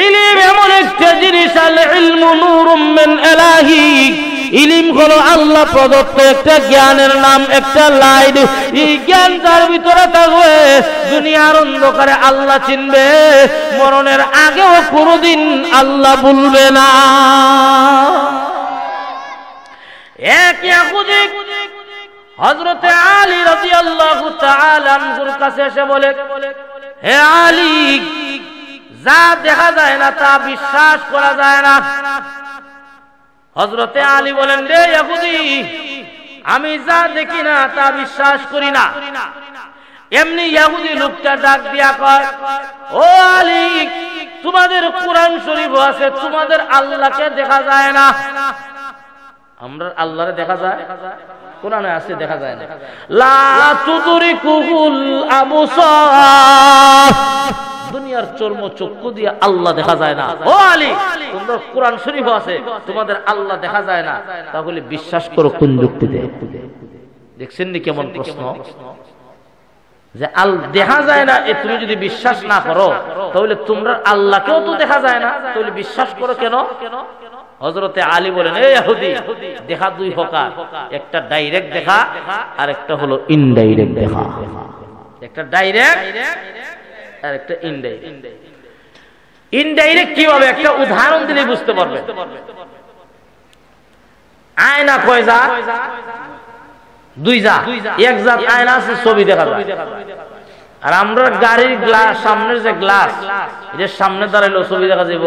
ইলম এমন একটা জিনিস, আল ইলমু নূরুম মিন ইলাহি। ইলম হলো আল্লাহ প্রদত্ত একটা জ্ঞানের নাম, একটা লাইট। এই জ্ঞান যার ভিতরে থাকবে দুনিয়ার অন্ধকারে আল্লাহ চিনবে, মরণের আগেও কোনোদিন আল্লাহ ভুলবে না। এক ইয়াহুদী হযরত আলী রাদিয়াল্লাহু তাআলা আনহুর কাছে এসে বলে, হে আলী, যা দেখা যায় না তা বিশ্বাস করা যায় না। হযরতে আলী বলেন, রে ইহুদী, আমি যা দেখি না তা বিশ্বাস করি না। এমনি ইহুদী লোকটা ডাক দিয়া কয়, ও আলী, তোমাদের কুরআন শরীফ আছে, তোমাদের আল্লাহকে দেখা যায় না। আমরা আল্লাহরে দেখা যায়, কোরআনে আছে দেখা যায় না। লা তুদরিকুল আবসার, দুনিয়ার চর্ম চক্ষু দিয়ে আল্লাহ দেখা যায় না। ও আলী, তোমরা কুরআন শরীফ আছে, তোমাদের আল্লাহ দেখা যায় না, তাহলে বিশ্বাস করো কোন যুক্তিতে? দেখছেন নি কেমন প্রশ্ন, যে আল দেখা যায় না, এ তুমি যদি বিশ্বাস না করো তাহলে তোমরা আল্লাহকেও তো দেখা যায় না, তাহলে বিশ্বাস করো কেন? হযরতে আলী বলেন, এই ইহুদী, দেখা দুই প্রকার, একটা ডাইরেক্ট দেখা আর একটা হলো ইনডাইরেক্ট দেখা। একটা ডাইরেক্ট আর একটা ইনডাইরেক্ট। ইনডাইরেক্ট কিভাবে? একটা উদাহরণ দিলে বুঝতে পারবেন। আয়না কয় জাত? দুই জাত। এক জাত আয়না আছে ছবি দেখা যায়, আর আমরা গাড়ির গ্লাস, সামনের যে গ্লাস, এর সামনে দাঁড়াইলেও ছবি দেখা যাইব।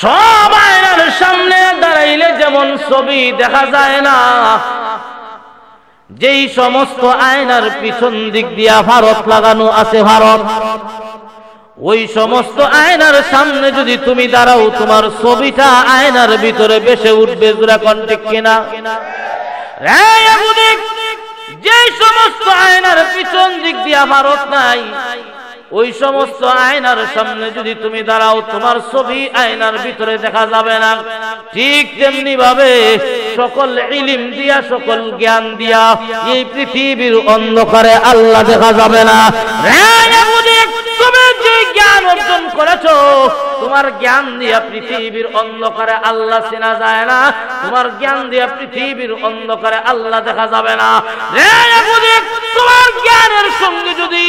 সব আয়নার সামনে দাঁড়াইলে যেমন ছবি দেখা যায় না, যেই সমস্ত আয়নার পিছন দিক দিয়া ভারত লাগানো আছে, ভারত, ওই সমস্ত আয়নার সামনে যদি তুমি দাঁড়াও তোমার ছবিটা আয়নার ভিতরে বেশে উঠবে। জোরা কোন ঠিক কিনা? যেই সমস্ত আয়নার পিছন দিক দিয়া ভারত নাই, ওই সমস্ত আয়নার সামনে যদি তুমি দাঁড়াও তোমার ছবি আয়নার ভিতরে দেখা যাবে না। ঠিক তেমনি ভাবে সকল ইলম দিয়া, সকল জ্ঞান দিয়া এই পৃথিবীর অন্ধকারে আল্লাহ দেখা যাবে না। তুমি যে জ্ঞান অর্জন করেছো, তোমার জ্ঞান দিয়া পৃথিবীর অন্ধকারে আল্লাহ চেনা যায় না, তোমার জ্ঞান দিয়া পৃথিবীর অন্ধকারে আল্লাহ দেখা যাবে না। তোমার জ্ঞানের সঙ্গে যদি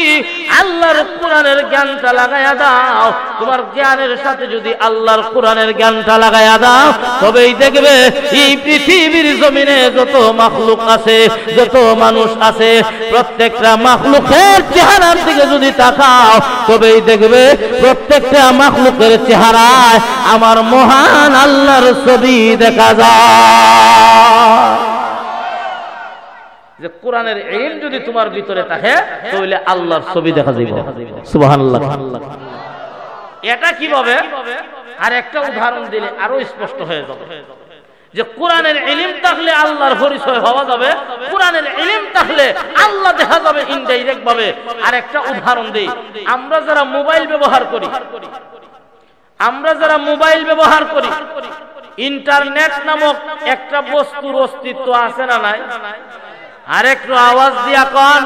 আল্লাহর কোরআনের জ্ঞানটা লাগায়া দাও, তোমার জ্ঞানের সাথে যদি আল্লাহর কোরআনের জ্ঞানটা লাগায়া দাও, তবেই দেখবে এই পৃথিবীর জমিনে যত মাখলুক আছে, যত মানুষ আছে, প্রত্যেকটা মাখলুকের চেহারার দিকে যদি তাকাও তবেই দেখবে প্রত্যেকটা মাখলুকের চেহারায় আমার মহান আল্লাহর ছবি দেখা যায়। যে কোরআনের ইলম যদি তোমার ভিতরে থাকে তাহলে আল্লাহর ছবি দেখা যাবে। সুবহানাল্লাহ। এটা কিভাবে? আর একটা উদাহরণ দিলে আরো স্পষ্ট হয়ে যাবে যে কোরআনের ইলম থাকলে আল্লাহর পরিচয় হওয়া যাবে, কোরআনের ইলম থাকলে আল্লাহ দেখা যাবে ইনডাইরেক্ট ভাবে। আর একটা উদাহরণ দেই, আমরা যারা মোবাইল ব্যবহার করি, ইন্টারনেট নামক একটা বস্তুর অস্তিত্ব আছে না নাই? আরেকটু আওয়াজ দিয়া কন,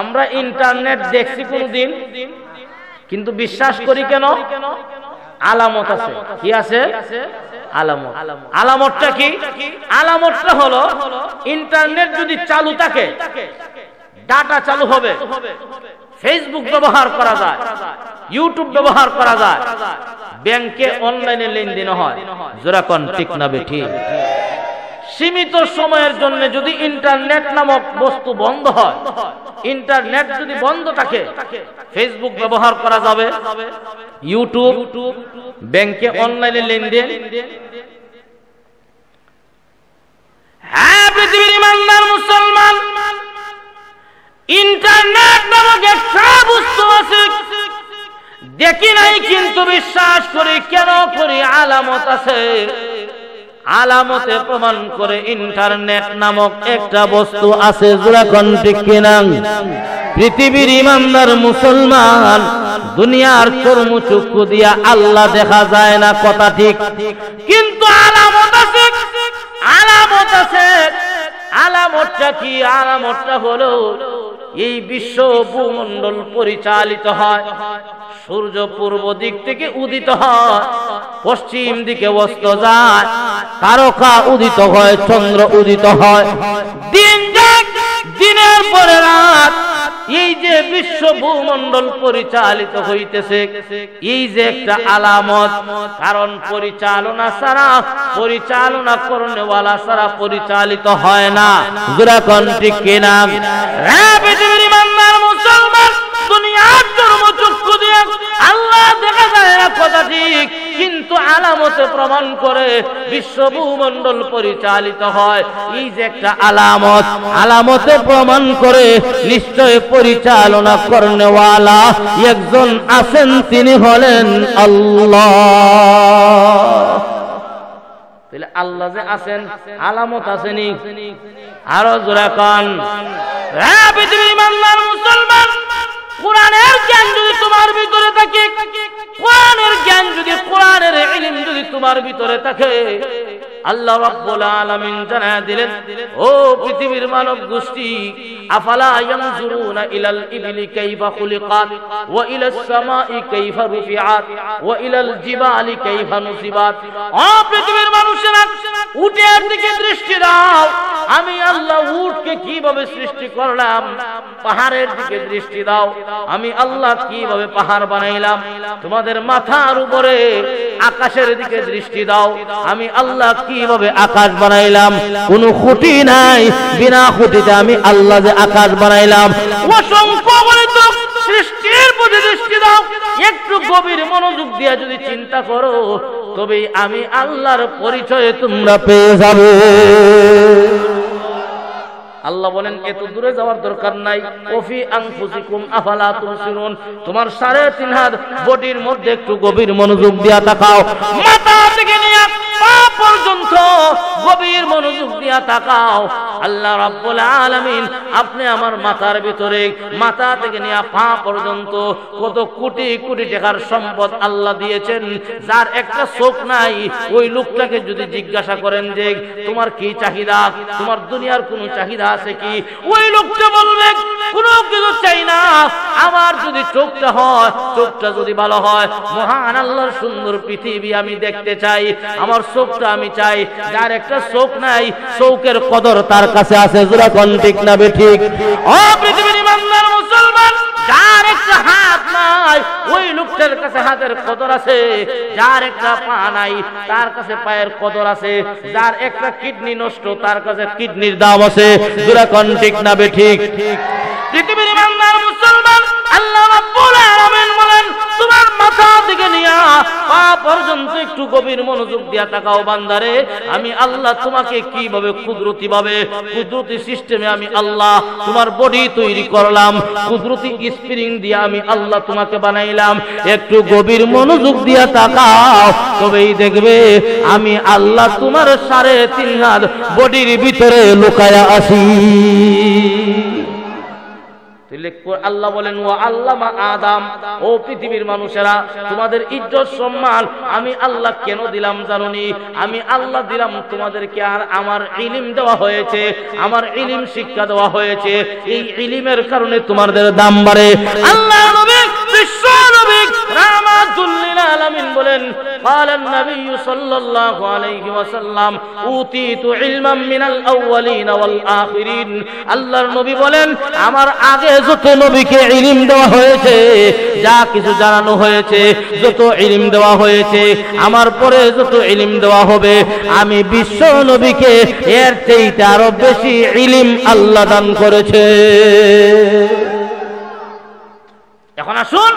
আমরা ইন্টারনেট দেখছি কোনদিন? কিন্তু বিশ্বাস করি কেন? আলামত আছে। কি আছে? আলামত। আলামতটা কি? আলামতটা হলো ইন্টারনেট যদি চালু থাকে, ডাটা চালু হবে, ফেসবুক ব্যবহার করা যায়, ইউটিউব ব্যবহার করা যায়, ব্যাংকে অনলাইনে লেনদেন হয়, জোরা কোন ঠিক না বেঠিক। সীমিত সময়ের জন্য যদি ইন্টারনেট নামক বস্তু বন্ধ হয়, ইন্টারনেট যদি বন্ধ থাকে, ফেসবুক ব্যবহার করা যাবে, ইউটিউব, ব্যাংকে অনলাইনে লেনদেন। হ্যাঁ, পৃথিবীর ইমানদার মুসলমান, ইন্টারনেট নামক একটা বস্তু আছে, দেখি নাই কিন্তু বিশ্বাস করি, কেন করি? আলামত আছে। আলামতে প্রমাণ করে ইন্টারনেট নামক একটা বস্তু আছে, জোড়া কোন ঠিক কিনা? পৃথিবীর ইমানদার মুসলমান, দুনিয়ার চক্ষু দিয়া আল্লাহ দেখা যায় না, কথা ঠিক, কিন্তু আলামত আছে। আলামত আছে। আলামতটা কি? আলামতটা হলো এই বিশ্ব ভূমণ্ডল পরিচালিত হয়, সূর্য পূর্ব দিক থেকে উদিত হয়, পশ্চিম দিকে অস্ত যায়, তারকা উদিত হয়, চন্দ্র উদিত হয়, দিন যাক দিনের পরে রাত, এই যে বিশ্ব ভূমণ্ডল পরিচালিত হইতেছে, এই যে একটা আলামত। কারণ পরিচালনা ছাড়া, পরিচালনা করনেওয়ালা ছাড়া পরিচালিত হয় না, জোরা কোন ঠিক কিনা? হ্যাঁ, পৃথিবীর ইমানদার মুসলমান, দুনিয়ার চক্ষু দিয়ে আল্লাহ দেখা যায় না, কথা ঠিক, কিন্তু আলামতে প্রমাণ করে বিশ্ব ভূমণ্ডল পরিচালিত হয়, এই যে একটা আলামত। আলামতে প্রমাণ করে নিশ্চয় পরিচালনা করনেওয়ালা একজন আছেন, তিনি হলেন আল্লাহ। তাহলে আল্লাহ যে আছেন, আলামত আসেনি, আরো জোরা কান। হ্যাঁ, পৃথিবীর ইমানদার মুসলমান, কোরআনের জ্ঞান যদি তোমার ভিতরে থাকে, কোরআনের জ্ঞান যদি, কোরআনের ইলম যদি তোমার ভিতরে থাকে, আল্লাহ রাব্বুল আলামিন জানায়া দিলেন, ও পৃথিবীর মানব গোষ্ঠী, আফালা ইয়ানজুরুনা ইলাল ইবলি কাইফা খুলিকাত ওয়া ইলাস সামাই কাইফা রুফিআত ওয়া ইলাল জিবালি কাইফা নুসিবাত। ও পৃথিবীর মানুষেরা, উটের দিকে দৃষ্টি দাও, আমি আল্লাহ উটকে কিভাবে সৃষ্টি করলাম। পাহাড়ের দিকে দৃষ্টি দাও, আমি আল্লাহ কিভাবে পাহাড় বানাইলাম। তোমাদের মাথার উপরে আকাশের দিকে দৃষ্টি দাও, আমি আল্লাহ কিভাবে আকাশ বানাইলাম। কোনো খুঁটি নাই, বিনা খুঁটিতে আমি আল্লাহ যে আকাশ বানাইলাম। অসংখ্য সৃষ্টির প্রতি দৃষ্টি দাও, একটু গভীর মনোযোগ দিয়ে যদি চিন্তা করো, তবে আমি আল্লাহর পরিচয় তোমরা পেয়ে যাবে। আল্লাহ বলেন, এত দূরে যাওয়ার দরকার নাই। ওফি আনফুসিকুম আফালা তুবসিরুন, তোমার ৩.৫ হাত বডির মধ্যে একটু গভীর মনোযোগ দিয়া তাকাও, মাথা থেকে নিয়ে পা পর্যন্ত গভীর মনোযোগ দিয়া তাকাও। আল্লাহ রাব্বুল আলামিন আপনি আমার মাথার ভিতরে, মাথা থেকে নিয়ে পা পর্যন্ত কত কোটি কোটি টাকার সম্পদ আল্লাহ দিয়েছেন। যার একটা চোখ নাই, ওই লোকটাকে যদি জিজ্ঞাসা করেন যে তোমার কি চাহিদা, তোমার দুনিয়ার কোনো চাহিদা আছে কি, ওই লোকটা বলবে কোনো কিছু চাই না, আমার যদি চোখটা হয়, চোখটা যদি ভালো হয়, মহান আল্লাহর সুন্দর পৃথিবী আমি দেখতে চাই, আমার চোখটা আমি চাই। যার একটা চোখ নাই, চোখের কদর তার কাছে আছে, জোরা কোন ঠিক না বেঠিক? ও পৃথিবীর ইমানদার মুসলমান, যার একটা হাত নাই, ওই লোকটার কাছে হাতের কদর আছে। যার একটা পা নাই, তার কাছে পায়ের কদর আছে। যার একটা কিডনি নষ্ট, তার কাছে কিডনির দাম আছে, জোরা কোন ঠিক না বেঠিক? পৃথিবীর ইমানদার মুসলমান, আল্লাহ রাব্বুল আলামিন বলেন, তোমার মাথা থেকে নিয়া পা পর্যন্ত একটু গভীর মনোযোগ দিয়া তাকাও, বান্দারে আমি আল্লাহ তোমাকে কিভাবে কুদরতিভাবে, কুদরতি সিস্টেমে আমি আল্লাহ তোমার বডি তৈরি করলাম, কুদরতি স্প্রিং দিয়ে আমি আল্লাহ তোমাকে বানাইলাম। একটু গভীর মনোযোগ দিয়া তাকাও, তবেই দেখবে আমি আল্লাহ তোমার ৩.৫ হাত বডির ভিতরে লুকায়া আছি। আল্লাহ বলেন, ও আল্লামা আদম, ও পৃথিবীর মানুষেরা, তোমাদের ইজ্জত সম্মান আমি আল্লাহ কেন দিলাম জানোনি? আমি আল্লাহ দিলাম তোমাদেরকে, আর আমার ইলম দেওয়া হয়েছে, আমার ইলম শিক্ষা দেওয়া হয়েছে, এই ইলমের কারণে তোমাদের দাম বাড়ে। আল্লাহ নবী قال النبي صلى الله عليه وسلم أوتيت علما من الأولين والآخرين আল্লাহর নবী বলেন আমার আগে যত নবীকে ইলম দেওয়া হয়েছে যা কিছু জানানো হয়েছে যত ইলম দেওয়া হয়েছে আমার পরে যত ইলম দেওয়া হবে আমি বিশ্ব নবীকে এর চাইতে আরো বেশি ইলম আল্লাহ দান করেছে এখন আসুন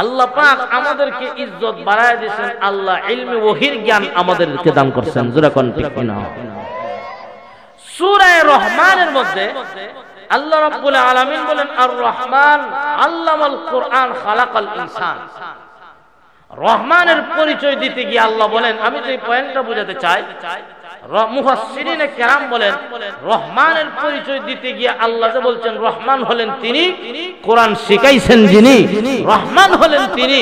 আল্লাহ পাক আমাদেরকে ইজ্জত বাড়ায় দিয়েছেন আল্লাহ ইলমে ওহির জ্ঞান আমাদেরকে দান করেছেন যারা কোন ঠিক না সূরা রহমানের মধ্যে আল্লাহ রাব্বুল আলামিন বলেন আর রহমান আল্লামাল কুরআন খালাকাল ইনসান রহমানের পরিচয় দিতে গিয়ে আল্লাহ বলেন আমি তো এই পয়েন্টটা বোঝাতে চাই মুফাসসিরিনে কেরাম বলেন রহমানের পরিচয় দিতে গিয়ে আল্লাহ যে বলছেন রহমান হলেন তিনি কোরআন শিখাইছেন যিনি রহমান হলেন তিনি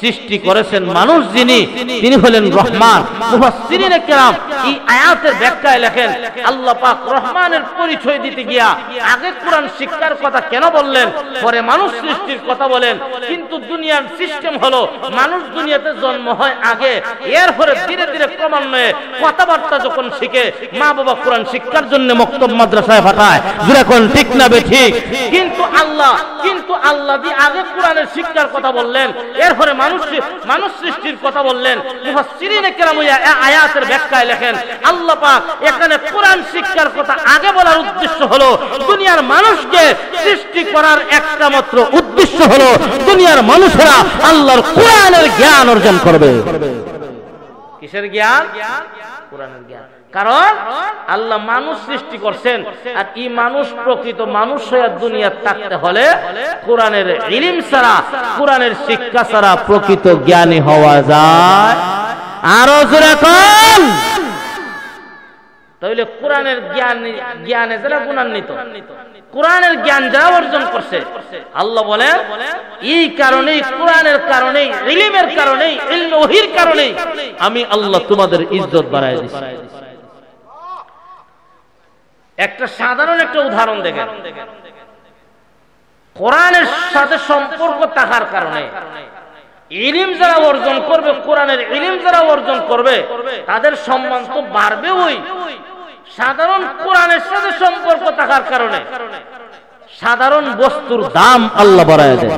সৃষ্টি করেছেন মানুষ যিনি তিনি হলেন রহমান মুফাসসিরিনে কেরাম এই আয়াতের ব্যাখ্যায় লেখেন আল্লাহ পাক রহমানের পরিচয় দিতে গিয়া আগে কোরআন শিক্ষার কথা কেন বললেন পরে মানুষ সৃষ্টির কথা বলেন কিন্তু দুনিয়ার সিস্টেম হলো মানুষ দুনিয়াতে জন্ম হয় আগে এরপরে ধীরে ধীরে ক্রমান্বয়ে কথাবার্তা যখন শিখে মা বাবা কোরআন শিক্ষার জন্য মক্তব মাদ্রাসায় পাঠায় যারা কোন ঠিক না বে ঠিক কিন্তু আল্লাহ দি আগে কোরআনের শিক্ষার কথা বললেন এরপরে মানুষ সৃষ্টির কথা বললেন মুফাসসিরিনে কেরাম এই আয়াতের ব্যাখ্যায় লেখেন আল্লাহ পাক এখানে কোরআন শিক্ষার কথা আগে বলার উদ্দেশ্য হলো দুনিয়ার মানুষকে সৃষ্টি করার একটা মাত্র উদ্দেশ্য হলো দুনিয়ার মানুষরা আল্লাহর কোরআনের জ্ঞান অর্জন করবে কিসের জ্ঞান কোরআনের জ্ঞান কারণ আল্লাহ মানুষ সৃষ্টি করেন আর এই মানুষ প্রকৃত মানুষ হয়ে দুনিয়ায় থাকতে হলে কোরআনের ইলম ছাড়া কোরআনের শিক্ষা ছাড়া প্রকৃত জ্ঞানী হওয়া যায় আরো জোরে কোন তাহলে কোরআনের জ্ঞানে যারা গুণান্বিত কোরআনের জ্ঞান যারা অর্জন করছে আল্লাহ বলেন এই কারণে কোরআনের কারণে ইলমের কারণে ইলমে ওহির কারণে আমি আল্লাহ তোমাদের ইজ্জত বাড়ায় দিয়েছি একটা সাধারণ একটা উদাহরণ দেখেন কোরআনের সাথে সম্পর্ক থাকার কারণে ইলম যারা অর্জন করবে কোরআনের ইলম যারা অর্জন করবে তাদের সম্মান তো বাড়বে ওই সাধারণ কোরআনের সাথে সম্পর্ক থাকার কারণে সাধারণ বস্তুর দাম আল্লাহ বাড়ায় দেয়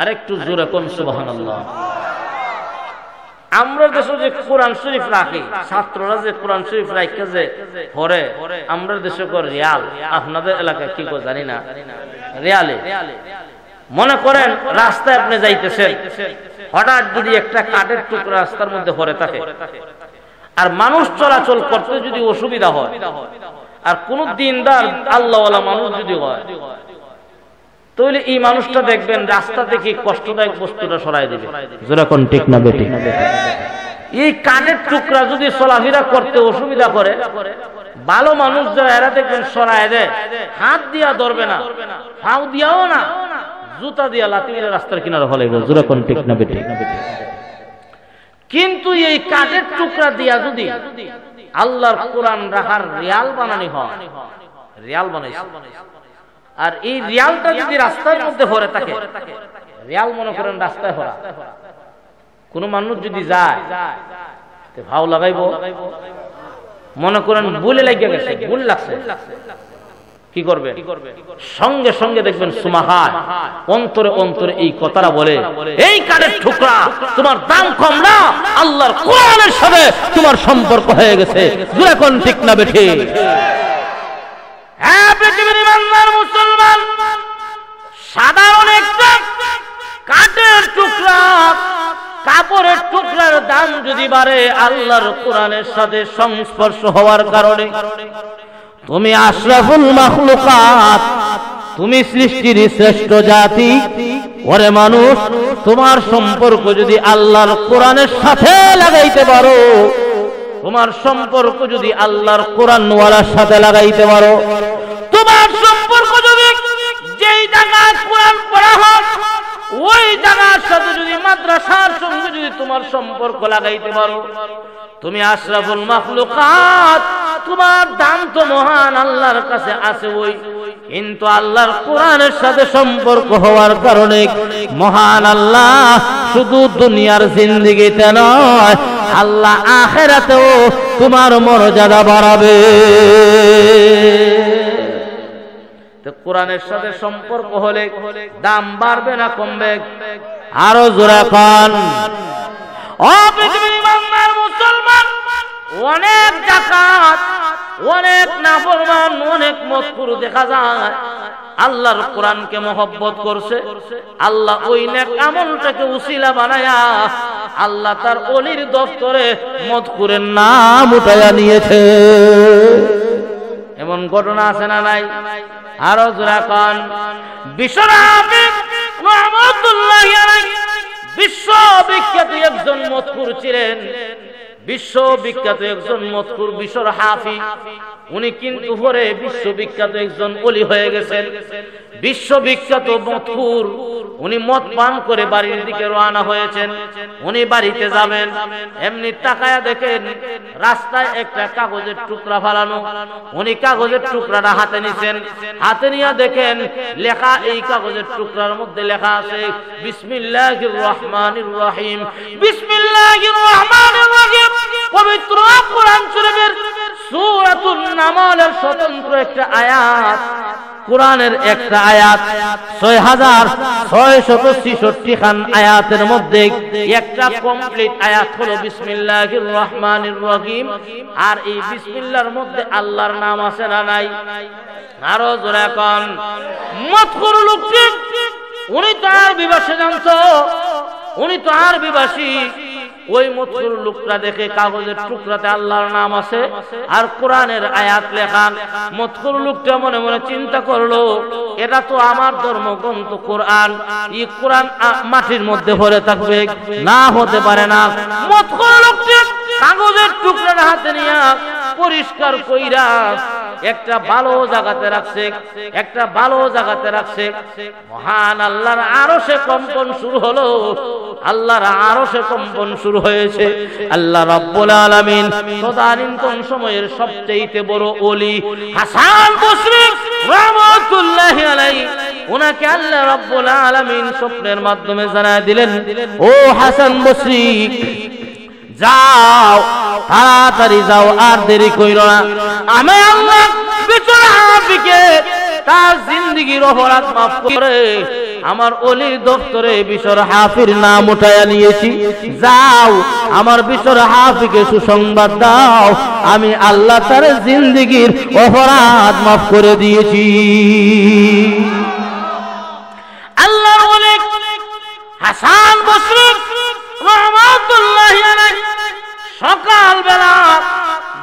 আরেকটু জোরে কোন সুবহানাল্লাহ আমরা দেশে যে কোরআন শরীফ রাখি ছাত্ররা যে কোরআন শরীফ রাখে যে পড়ে আমরা দেশে কর রিয়াল আপনাদের এলাকায় কি কো জানি না রিয়ালে মনে করেন রাস্তায় আপনি যাইতেছেন হঠাৎ যদি একটা কাঠের টুকরা রাস্তার মধ্যে পড়ে থাকে আর মানুষ চলাচল করতে যদি অসুবিধা হয় আর কোন দিনদার আল্লাহওয়ালা মানুষ যদি হয় তাহলে এই মানুষটা দেখবেন রাস্তা থেকে কষ্টদায়ক বস্তুটা সরাই দেবে যারা কোন ঠিক না বেঠিক এই কাঠের টুকরা যদি চলাফেরা করতে অসুবিধা করে ভালো মানুষ যারা এরা দেখবেন সরাই দেয় হাত দিয়া ধরবে না ফাও দিয়াও না জুতা দিয়া লাথি মেরে রাস্তার কিনারে ফেলে দেবে যারা কোন ঠিক না বেঠিক কিন্তু এই কাঠের টুকরা দিয়া যদি আল্লাহর কোরআন রাখার রিয়াল বানানি হয় রিয়াল বানাইছে আর এই রিয়ালটা যদি রাস্তার মধ্যে পড়ে থাকে রিয়াল মনে করেন রাস্তায় পড়া কোন মানুষ যদি যায় তে ভাও লাগাইবো মনে করেন ভুলে লাগিয়া গেছে ভুল লাগছে কি করবে সঙ্গে সঙ্গে দেখবেন সুমাহাত অন্তরে অন্তরে এই কথাটা বলে এই কাঠের টুকরা তোমার দাম কম না আল্লাহর কোরআনের সাথে তোমার সম্পর্ক হয়ে গেছে জোরে কোন ঠিক না বেঠিক হ্যাঁ পৃথিবীর ইমানদার মুসলমান সাধারণ একটা কাঠের টুকরা কাপড়ের টুকরার দাম যদি বাড়ে আল্লাহর কোরআনের সাথে সংস্পর্শ হওয়ার কারণে তুমি আশরাফুল মাখলুকাত তুমি সৃষ্টির শ্রেষ্ঠ জাতি ওরে মানুষ তোমার সম্পর্ক যদি আল্লাহর কোরআনের সাথে লাগাইতে পারো তোমার সম্পর্ক যদি আল্লাহর কোরআনওয়ালার সাথে লাগাইতে পারো তোমার সম্পর্ক যদি যেই জায়গায় কোরআন পড়া হয় ওই জায়গার সাথে যদি মাদ্রাসার সঙ্গে যদি তোমার সম্পর্ক লাগাইতে পারো তুমি আশরাফুল মাখলুকাত তোমার দাম তো মহান আল্লাহর কাছে আছে ওই কিন্তু আল্লাহর কোরআনের সাথে সম্পর্ক হওয়ার কারণে মহান আল্লাহ শুধু দুনিয়ার জিন্দেগিতে নয় আল্লাহ আখিরাতেও তোমার মর্যাদা বাড়াবে। তো কোরআনের সাথে সম্পর্ক হলে দাম বাড়বে না কমবে? আরো জোরে কান। ও পৃথিবীর ইমানদার মুসলমান, অনেক যাকাত অনেক নাফরমান অনেক মজকুর দেখা যায় আল্লাহর কোরআনকে মহব্বত করছে, আল্লাহ ওই নেক আমলটাকে উসিলা বানায়া আল্লাহ তার ওলির দফতরে মজকুরের নাম উঠায়া নিয়েছে। এমন ঘটনা আছে না নাই? আরো জোরে কান। বিশ্ববিখ্যাত একজন মজকুর ছিলেন, বিশ্ববিখ্যাত একজন মজকুর বিশ্বর হাফি। উনি কিন্তু পরে বিশ্ববিখ্যাত একজন ওলি হয়ে গেছেন। বিশ্ববিখ্যাত মজকুর উনি মদ পান করে বাড়ির দিকে রওনা হয়েছেন। উনি বাড়িতে যাবেন, এমনি তাকায়া দেখেন রাস্তায় একটা কাগজের টুকরা ফালানো। উনি কাগজের টুকরাটা হাতে নিছেন, হাতে নিয়ে দেখেন লেখা, এই কাগজের টুকরার মধ্যে লেখা আছে বিসমিল্লাহির রহমানির রহিম। বিসমিল্লাহির রহমানির রহিম পবিত্র কোরআন শরীফের সূরাতুন নামালের স্বতন্ত্র একটা আয়াত, কোরআনের একটা আয়াত ৬৬৬৬ খান আয়াতের মধ্যে একটা কমপ্লিট আয়াত হলো বিসমিল্লাহির রহমানির রহিম। আর এই বিসমিল্লাহর মধ্যে আল্লাহর নাম আছে না নাই? আরো জোরে কান। মতখুর লোকটি উনি তো আরবি ভাষা জানত, উনি তো আরবি ভাষী। ওই মতখুর লোকরা দেখে কাগজের টুকরাতে আল্লাহর নাম আছে আর কোরআনের আয়াত লেখা। মতখুর লোকটা মনে মনে চিন্তা করলো এটা তো আমার ধর্মগ্রন্থ কোরআন, এই কোরআন মাটির মধ্যে পড়ে থাকবে, না হতে পারে না। মতখুর লোকটি কাগজের টুকরাটা হাতে নিয়ে পরিষ্কার কইরা একটা ভালো জায়গাতে রাখছে, একটা ভালো জায়গাতে রাখছে। মহান আল্লাহর আরশে কম্পন শুরু হলো, আল্লাহর আরশে কম্পন শুরু হয়েছে। আল্লাহ রাব্বুল আলামিন তদানীন্তন সময়ের সবচেয়ে বড় ওলি হাসান বসরি রাহমাতুল্লাহি আলাইহি উনাকে আল্লাহ রাব্বুল আলামিন স্বপ্নের মাধ্যমে জানায় দিলেন, ও হাসান বসরি যাও, তাড়াতাড়ি যাও, আর দেরি কইরো না। আমি আল্লাহ বিচরা হাফিকে তার জিন্দেগির অপরাধ মাফ করে আমার ওলির দপ্তরে বিচরা হাফির নাম উঠায়া নিয়েছি, যাও আমার বিচরা হাফিকে সুসংবাদ দাও আমি আল্লাহ তার জিন্দেগির অপরাধ মাফ করে দিয়েছি। আল্লাহর ওলি হাসান বসরি রাহমাতুল্লাহি আলাইহি সকাল বেলা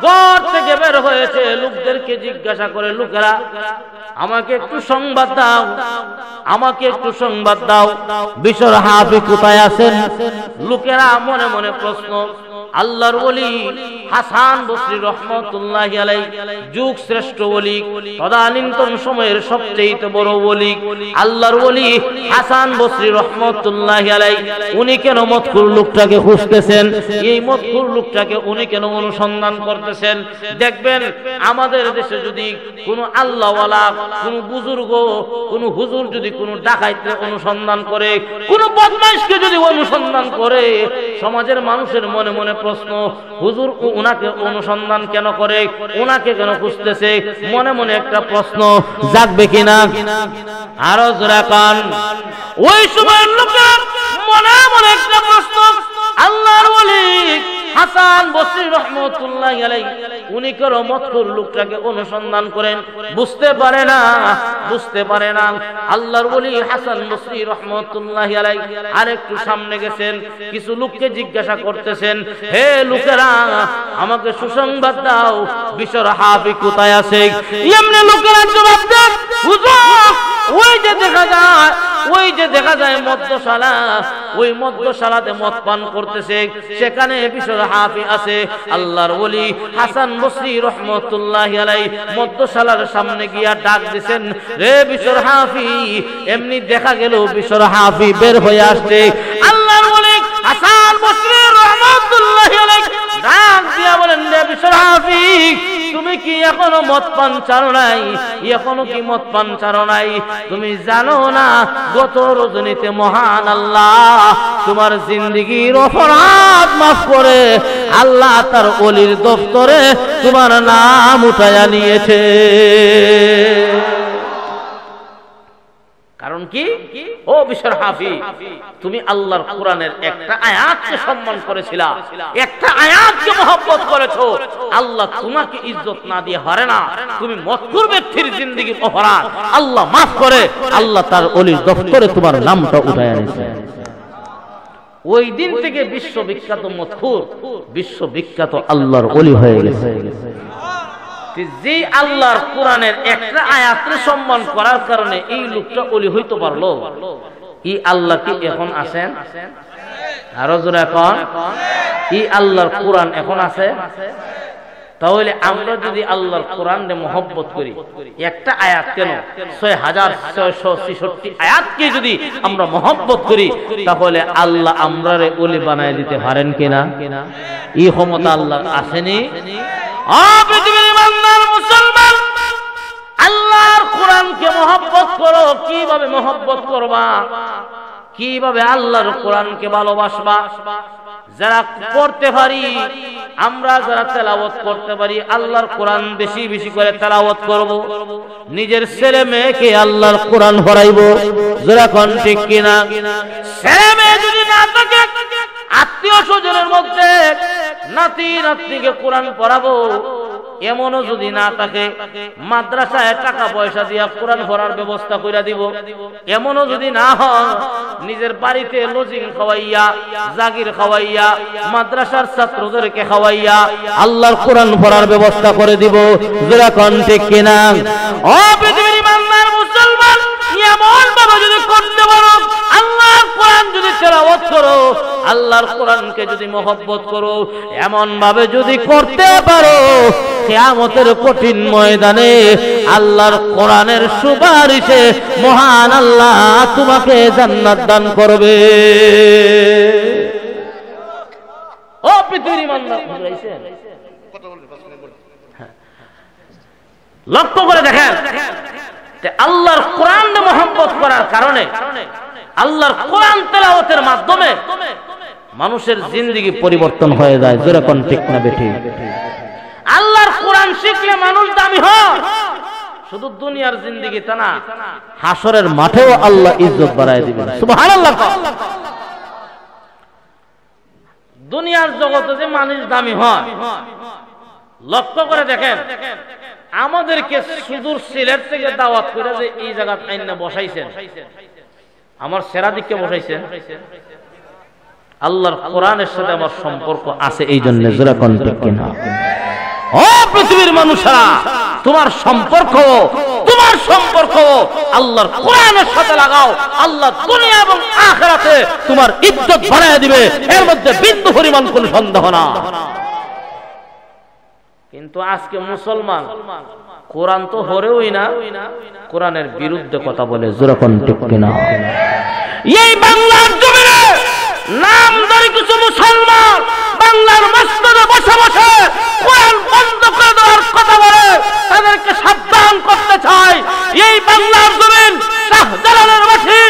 ঘর থেকে বের হয়েছে, লোকদেরকে জিজ্ঞাসা করে, লোকেরা আমাকে একটু সংবাদ দাও, আমাকে একটু সংবাদ দাও, বিচরা হাফি কোথায় আছেন? লোকেরা মনে মনে প্রশ্ন। আল্লাহর ওলি হাসান বসরি রহমাতুল্লাহি আলাইহি যুগ শ্রেষ্ঠ ওলি, তদানীন্তন সময়ের সবচেয়ে বড় ওলি আল্লাহর ওলি হাসান বসরি রহমাতুল্লাহি আলাইহি উনি কেন মতখুর লোকটাকে খুঁজতেছেন? এই মতখুর লোকটাকে উনি কেন অনুসন্ধান করতেছেন? দেখবেন আমাদের দেশে যদি কোনো আল্লাহওয়ালা, কোনো বুজুর্গ, কোনো হুজুর যদি কোনো ডাকাইতে অনুসন্ধান করে, কোনো বদমাইশকে যদি অনুসন্ধান করে, সমাজের মানুষের মনে মনে প্রশ্ন, হুজুর উনাকে অনুসন্ধান কেন করে, উনাকে কেন খুঁজতেছে? মনে মনে একটা প্রশ্ন জাগবে কিনা? আরো জোরে কান। ওই সময় লোকের মনে মনে একটা প্রশ্ন, আল্লাহর ওলি হাসান বসরি রহমাতুল্লাহি আলাইহি উনি কেন মতখুর লোকটাকে অনুসন্ধান করেন? বুঝতে পারে না, বুঝতে পারে না। আল্লাহর ওলি হাসান বসরি রহমাতুল্লাহি আলাইহি আরেকটু সামনে গেছেন, কিছু লোককে জিজ্ঞাসা করতেছেন, হে লোকেরা আমাকে সুসংবাদ দাও বিচরা হাফি কোথায় আছে? এমনি লোকেরা জবাব দেন, হুজুর ওই যে দেখা যায়, ওই যে দেখা যায় মদ্যশালা, ওই মদ্যশালাতে মদ পান করতেছে, সেখানে বিচরা হাফি আছে। আল্লাহর ওলি হাসান বসরি রহমাতুল্লাহি আলাইহি মদ্যশালার সামনে গিয়া ডাক দিছেন, রে বিচরা হাফি। এমনি দেখা গেল বিচরা হাফি বের হয়ে আসছে। আল্লাহর ওলি হাসান বসরি রহমাতুল্লাহি আলাইহি ডাক দিয়া বলেন, রে বিচরা হাফি তুমি কি এখন কেন মদ পান ছাড়ো নাই? এখনো কি মদ পান ছাড়ো নাই? তুমি জানো না গত রজনীতে মহান আল্লাহ তোমার জিন্দেগীর অপরাধ মাফ করে আল্লাহ তার ওলির দফতরে তোমার নাম উঠায়া নিয়েছে। কারণ কি ও বিশর হাফি, তুমি আল্লাহর কোরআনের একটা আয়াতকে সম্মান করেছিলা, একটা আয়াতকে মহব্বত করেছো, আল্লাহ তোমাকে ইজ্জত না দিয়ে হারে না। তুমি মতকুর ব্যক্তির জিন্দেগীর অপরাধ আল্লাহ মাফ করে আল্লাহ তার ওলির দফতরে তোমার নামটা উঠায়া নিয়েছে। ওই দিন থেকে বিশ্ববিখ্যাত মতখুর বিশ্ববিখ্যাত আল্লাহর ওলি হয়ে গেছে। যে আল্লাহর কোরআনের একটা আয়াতকে সম্মান করার কারণে এই লোকটা ওলি হইতে পারলো, এই আল্লাহ কি এখন আছেন? আরো জোরে এখন এই আল্লাহর কোরআন এখন আছে। তাহলে আমরা যদি আল্লাহর কোরআনকে মহব্বত করি, একটা আয়াত কেন ৬৬৬৬ আয়াতকে যদি আমরা মহব্বত করি, তাহলে আল্লাহ আমরারে ওলি বানায় দিতে পারেন কিনা? এই ক্ষমতা আল্লাহ আসেনি। মুসলমান আল্লাহর কোরআনকে মহব্বত করো। কিভাবে মহব্বত করবা? কিভাবে আল্লাহর কোরআনকে ভালোবাসবা? যারা পড়তে পারি, আমরা যারা তেলাওয়াত করতে পারি, আল্লাহর কোরআন বেশি বেশি করে তেলাওয়াত করব। নিজের ছেলে মেয়েকে আল্লাহর কোরআন পড়াইব। যারা কোন ঠিক কিনা, ছেলে মেয়ে যদি না থাকে আত্মীয় স্বজনের মধ্যে নাতি নাতনিকে কোরআন পড়াবো। এমনও যদি না থাকে মাদ্রাসায় টাকা পয়সা দিয়া কোরআন পড়ার ব্যবস্থা কইরা দিব। এমনও যদি না হয় নিজের বাড়িতে লজিং খাওয়াইয়া, জাগির খাওয়াইয়া, মাদ্রাসার ছাত্রদেরকে খাওয়াইয়া আল্লাহর কোরআন পড়ার ব্যবস্থা করে দিব। যারা কোন ঠিক কিনা ও পৃথিবীর ইমানদার মুসলমান, এমন ভাবে যদি করতে পারো, আল্লাহর কোরআন যদি তেলাওয়াত করো, আল্লাহর কোরআনকে যদি মহব্বত করো, এমন ভাবে যদি করতে পারো, কিয়ামতের কঠিন ময়দানে আল্লাহর কোরআনের সুপারিশে মহান আল্লাহ তোমাকে জান্নাত দান করবে। ও পৃথিবীর ইমানদার, লক্ষ্য করে দেখেন আল্লাহর কোরআনকে মহব্বত করার কারণে, আল্লাহর কোরআন তেলাওয়াতের মাধ্যমে মানুষের জিন্দেগি পরিবর্তন হয়ে যায়। যেরকম ঠিক না বেঠি? আল্লাহর কোরআন শিখলে মানুষ দামি হয়। শুধু দুনিয়ার জিন্দেগি তা না, হাসরের মাঠেও আল্লাহ ইজ্জত বাড়ায় দিবেন। সুবহানাল্লাহ। দুনিয়ার জগতে যে মানুষ দামি হয়, লক্ষ্য করে দেখেন আমাদেরকে সুদূর সিলেট থেকে দাওয়াত করে যে এই জায়গা আইনা বসাইছেন, আমার সেরা দিককে বসাইছেন। আল্লাহর কোরআনের সাথে আমার সম্পর্ক আছে, এই জন্য যারা কোন ঠিক কিনা ও পৃথিবীর মানুষরা, তোমার সম্পর্ক আল্লাহর কোরআনের সাথে লাগাও। আল্লাহ দুনিয়া এবং আখিরাতে তোমার ইজ্জত বাড়ায় দিবে, এর মধ্যে বিন্দু পরিমাণ কোনো সন্দেহ না। কিন্তু আজকে মুসলমান কোরআন তো হরেওই না, কোরআনের বিরুদ্ধে কথা বলে। যারা কোন ঠিক কিনা এই বাংলার জমিনে নামধারী কিছু মুসলমান বাংলার মসজিদে বসে বসে কোরআন বন্ধ করে দেওয়ার কথা বলে, তাদেরকে সাবধান করতে চাই। এই বাংলার জমিন শাহজালালের মাটি,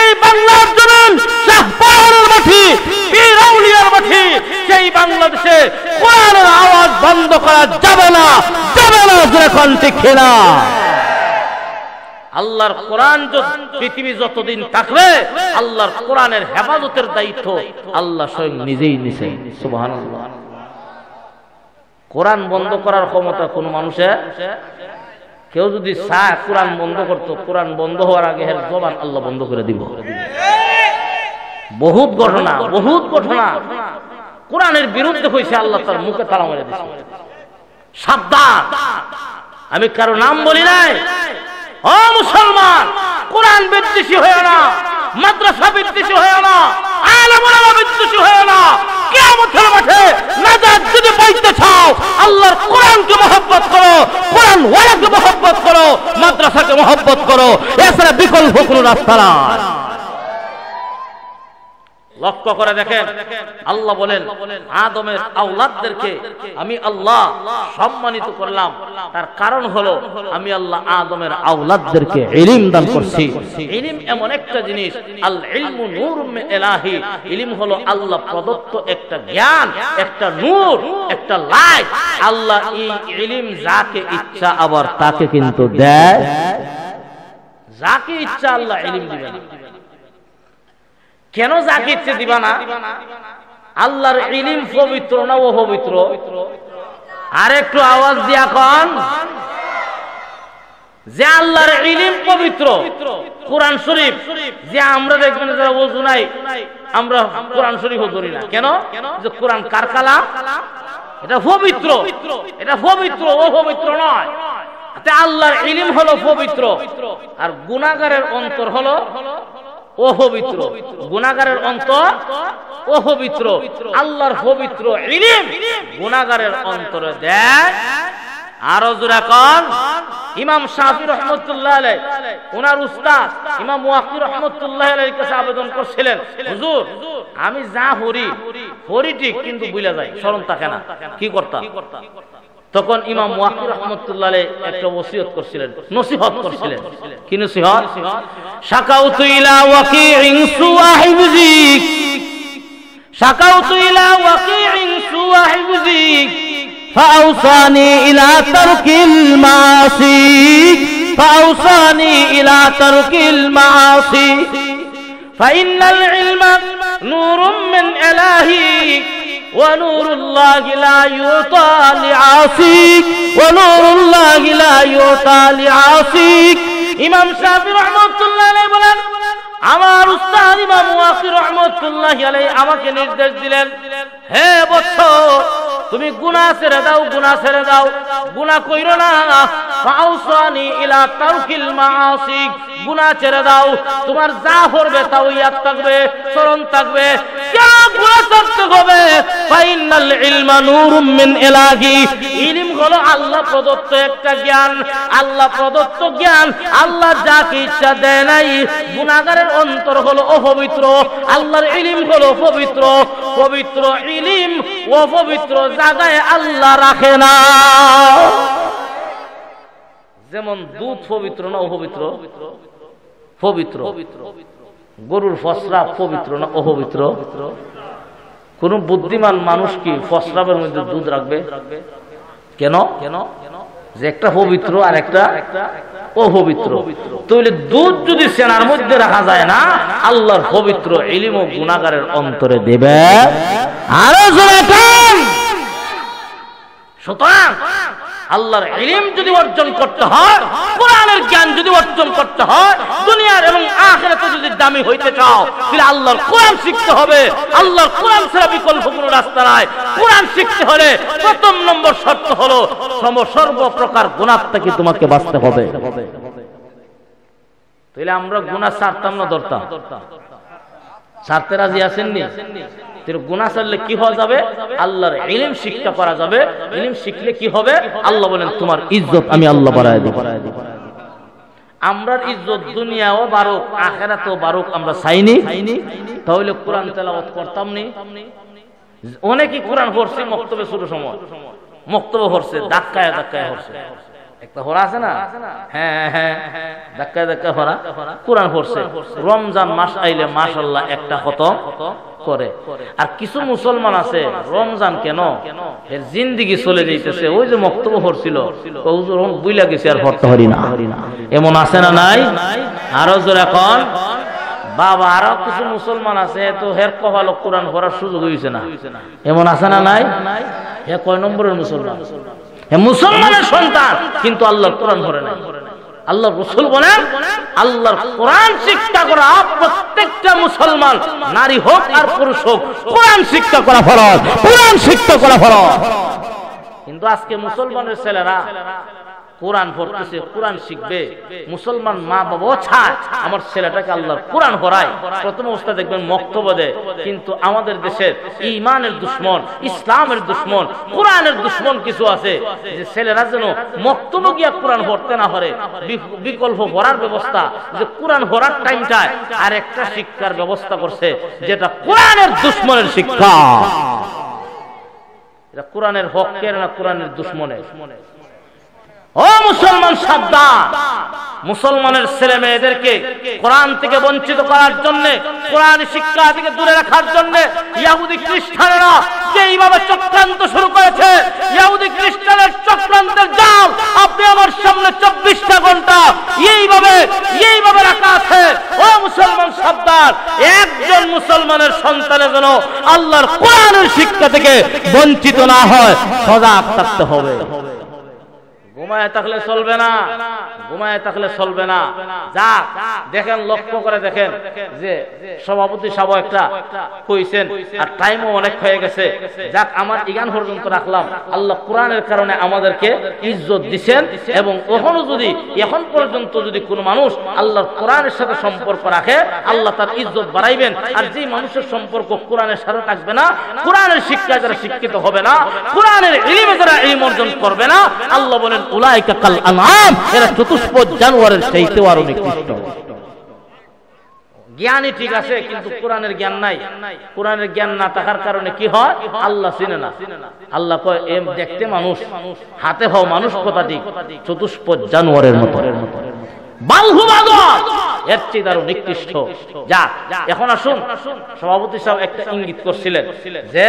এই বাংলার জমিন শাহপাহাড়ের মাটি, পীর আউলিয়ার মাটি। সেই বাংলাদেশে কোরআনের আওয়াজ বন্ধ করা যাবে না, যাবে না। যখন ঠিক না আল্লাহর কোরআন পৃথিবী যতদিন থাকবে, আল্লাহর কোরআনের হেফাজতের দায়িত্ব আল্লাহ স্বয়ং নিজেই নিছেন। সুবহানাল্লাহ। কোরআন বন্ধ করার ক্ষমতা কোন মানুষের? কেউ যদি চায় কোরআন বন্ধ করতো, কোরআন বন্ধ হওয়ার আগে এর জবান আল্লাহ বন্ধ করে দিব। বহুত ঘটনা কোরআনের বিরুদ্ধে হয়েছে, আল্লাহ তার মুখে তালা মেরে দিয়েছে। সাবধান, আমি কারো নাম বলি নাই। ও মুসলমান, কোরআন বিদ্বেষী হয়ে না, মাদ্রাসা বিদ্বেষী হয়ে না, আলেম ওলামা বিদ্বেষী হয়ে না। কিয়ামতের মাঠে নাজাত যদি পাইতে চাও, আল্লাহর কোরআনকে মহব্বত করো, কোরআন ওয়ালাকে মহব্বত করো, মাদ্রাসাকে মহব্বত করো। এছাড়া বিকল্প কোনো রাস্তা নাই। লক্ষ্য করে দেখেন আল্লাহ বলেন আদমের আওলাদদেরকে আমি আল্লাহ সম্মানিত করলাম তার কারণ হলো আমি আল্লাহ আদমের আওলাদদেরকে ইলম দান করছি ইলম এমন একটা জিনিস আল ইলমু নূরুম মিন ইলাহি ইলম হলো আল্লাহ প্রদত্ত একটা জ্ঞান একটা নূর একটা লাইট আল্লাহ এই ইলম যাকে ইচ্ছা আবার তাকে কিন্তু দেয় যাকে ইচ্ছা আল্লাহ ইলম দিবেন কেন যাকে ইচ্ছে দিবা না আল্লাহর ইলম পবিত্র না ও পবিত্র আরেকটু আওয়াজ দিয়া কোন যে আল্লাহর ইলম পবিত্র কুরআন শরীফ যে আমরা দেখবেন যারা ওযু নাই আমরা কুরআন শরীফ ধরি না কেন যে কুরআন কার কালাম এটা পবিত্র ও পবিত্র নয় তে আল্লাহর ইলম হলো পবিত্র আর গুনাহগারের অন্তর হলো অপবিত্র গুনাহগারের অন্তর অপবিত্র আল্লাহর পবিত্র ইলম গুনাহগারের অন্তরে দেয় আর জোরে কোন ইমাম শাফি রাহমাতুল্লাহ আলাইহি ওনার উস্তাদ ইমাম ওয়াকি রাহমাতুল্লাহ আলাইহির কাছে আবেদন করেছিলেন হুজুর আমি যা হরি ঠিক কিন্তু ভুলে যাই শরম থাকে না কি করতাম তখন ইমাম ওয়াকি রাহমাতুল্লাহ আলাইহি একটা ওসিয়ত করেছিলেন নসিহত করেছিলেন কি নসিহত শাকাউতু ইলা ওয়াকিইন সুওয়াহিবজিক শাকাউতু ইলা ওয়াকিইন সুওয়াহিবজিক ফাউসানি ইলা তারকিল মাসি ফাউসানি ইলা তারকিল মাসি ফাইনাল ইলমা নূরুম মিন ইলাহি ونور الله لا يعطى لعاصيك ونور الله لا يعطى لعاصيك امام شافعي رحمه الله عليه বলেন আমার উস্তাদ ইমাম ওয়াকি রাহমাতুল্লাহ আলাইহি আমাকে নির্দেশ দিলেন হে বৎস তুমি গুনাহ ছেড়ে দাও গুনাহ ছেড়ে দাও গুনাহ কইরো না ফাউসানি ইলা তারকিল মাআসি গুনাহ ছেড়ে দাও তোমার যা করবে তা ইয়াদ থাকবে স্মরণ থাকবে কেন গুনাহ করতে হবে ফাইনাল ইলমা নূরুম মিন ইলাহি ইলম হলো আল্লাহ প্রদত্ত একটা জ্ঞান আল্লাহ প্রদত্ত জ্ঞান আল্লাহ যাকে ইচ্ছা দেয় নাই গুনাহগারের অন্তর হলো অপবিত্র আল্লাহর ইলম হলো পবিত্র পবিত্র ইলম ও পবিত্র জায়গায় আল্লাহ রাখে না যেমন দুধ পবিত্র না অপবিত্র পবিত্র গরুর ফসরা পবিত্র না অপবিত্র কোন বুদ্ধিমান মানুষ কি ফসরাবের মধ্যে দুধ রাখবে কেন যে একটা পবিত্র আর একটা অপবিত্র তাহলে দুধ যদি সেনার মধ্যে রাখা যায় না আল্লাহর পবিত্র ইলম ও গুনাহগারের অন্তরে দেবে আরো জোরে টান সুতরাং আল্লাহর ইলম যদি অর্জন করতে হয় কুরআনের জ্ঞান যদি অর্জন করতে হয় দুনিয়ার এবং আখিরাতে যদি দামি হইতে চাও তাহলে আল্লাহর কুরআন শিখতে হবে আল্লাহর কুরআন ছাড়া বিকল্প কোনো রাস্তা নাই কুরআন শিখতে হলে প্রথম নম্বর শর্ত হলো সর্বপ্রকার গুনাহ থেকে তোমাকে বাঁচতে হবে তাহলে আমরা গুনাহ ছাড়তাম না ধরতাম ছাড়তে রাজি আছেন নি তোর গুনাহ ছাড়লে কি হওয়া যাবে আল্লাহর ইলম শিক্ষা করা যাবে ইলম শিখলে কি হবে আল্লাহ বলেন তোমার ইজ্জত আমি আল্লাহ বাড়ায় দেব আমরার ইজ্জত দুনিয়াও বারুক আখিরাতেও বারুক আমরা চাইনি তাহলে কুরআন তেলাওয়াত করতাম নি অনেকে কুরআন পড়ছে মক্তবে শুরু সময় মক্তবে পড়ছে ধাক্কায় ধাক্কায় পড়ছে একটা হরা আছে না হ্যাঁ হ্যাঁ ধাক্কায় ধাক্কায় হরা কুরআন পড়ছে রমজান মাস আইলে মাশাআল্লাহ একটা খতম করে আর কিছু মুসলমান আছে রমজান কেন এর জিন্দেগি চলে যাইতেছে ওই যে মক্তব পড়ছিল হুজুর বুইলা গেছে আর পড়তে হরি না এমন আছে না নাই আরো জোর এখন বাবা আরো কিছু মুসলমান আছে তো হের কপালে কুরআন পড়ার সুযোগ হইছে না এমন আছে না নাই এ কয় নম্বরের মুসলমান মুসলমানের সন্তান কিন্তু আল্লাহর কোরআন ধরে নাই আল্লাহর রাসূল বলেন আল্লাহর কোরআন শিক্ষা করা প্রত্যেকটা মুসলমান নারী হোক আর পুরুষ হোক কোরআন শিক্ষা করা ফরজ কোরআন শিক্ষা করা ফরজ কিন্তু আজকে মুসলমানের ছেলেরা कुरान पढ़ते से कुरान शिखबे मुसलमान माँ बाबा चाय हमारे सेलेटा के अल्लाह कुरान पढ़ाए प्रथम उस्ताद एक बार मक्तब दे किंतु आमादेर देशे ईमान एर दुश्मन इस्लाम एर दुश्मन कुरान एर दुश्मन किसु आसे जे सेलेरा जनो मक्तब गिया कुरान पढ़ते ना पड़े विकल्प पढ़ार व्यवस्था जे कुरान पढ़ार टाइम चाय आर एकटा शिक्षार व्यवस्था करछे जेटा कुरानेर दुश्मनेर शिक्षा এটা কোরআনের হকের না কোরআনের দুশমনের ও মুসলমান সাবধান মুসলমানের ছেলে মেয়েদেরকে কোরআন থেকে বঞ্চিত করার জন্য কোরআন শিক্ষা থেকে দূরে রাখার জন্য ইহুদি খ্রিস্টানরা যেইভাবে চক্রান্ত শুরু করেছে ইহুদি খ্রিস্টানের চক্রান্তের জাল আপনি আমার সামনে 24টা ঘন্টা এইভাবে রাখা আছে ও মুসলমান সাবধান একজন মুসলমানের সন্তানের জন্য আল্লাহর কোরআনের শিক্ষা থেকে বঞ্চিত না হয় সজাগ থাকতে হবে ঘুমায় থাকলে চলবে না যা দেখেন লক্ষ্য করে দেখেন যে সভাপতি সাহেব একটা কইছেন আর টাইমও অনেক হয়ে গেছে যাক আমার ইগান পর্যন্ত রাখলাম আল্লাহ কোরআনের কারণে আমাদেরকে ইজ্জত দিবেন এবং ওখানে যদি এখন পর্যন্ত যদি কোনো মানুষ আল্লাহর কোরআনের সাথে সম্পর্ক রাখে আল্লাহ তার ইজ্জত বাড়াইবেন আর যে মানুষের সম্পর্ক কোরআনের সাথে থাকবে না কোরআনের শিক্ষায় যারা শিক্ষিত হবে না কোরআনের ইলমে যারা ইলম অর্জন করবে না আল্লাহ বলেন উলাইকা কাল আনআম এরা চতুষ্প জানোয়ারের চাইতেও আরো নিকৃষ্ট জ্ঞানী ঠিক আছে কিন্তু কোরআনের জ্ঞান নাই কোরআনের জ্ঞান না থাকার কারণে কি হয় আল্লাহ চিনে না আল্লাহ কয় এম দেখতে মানুষ হাতে হও মানুষ কথা ঠিক চতুষ্প জানোয়ারের মতো বালহু বাদর এর চেয়ে আরো নিকৃষ্ট যা এখন আসুন সভাপতি সাহেব একটা ইঙ্গিত করছিলেন যে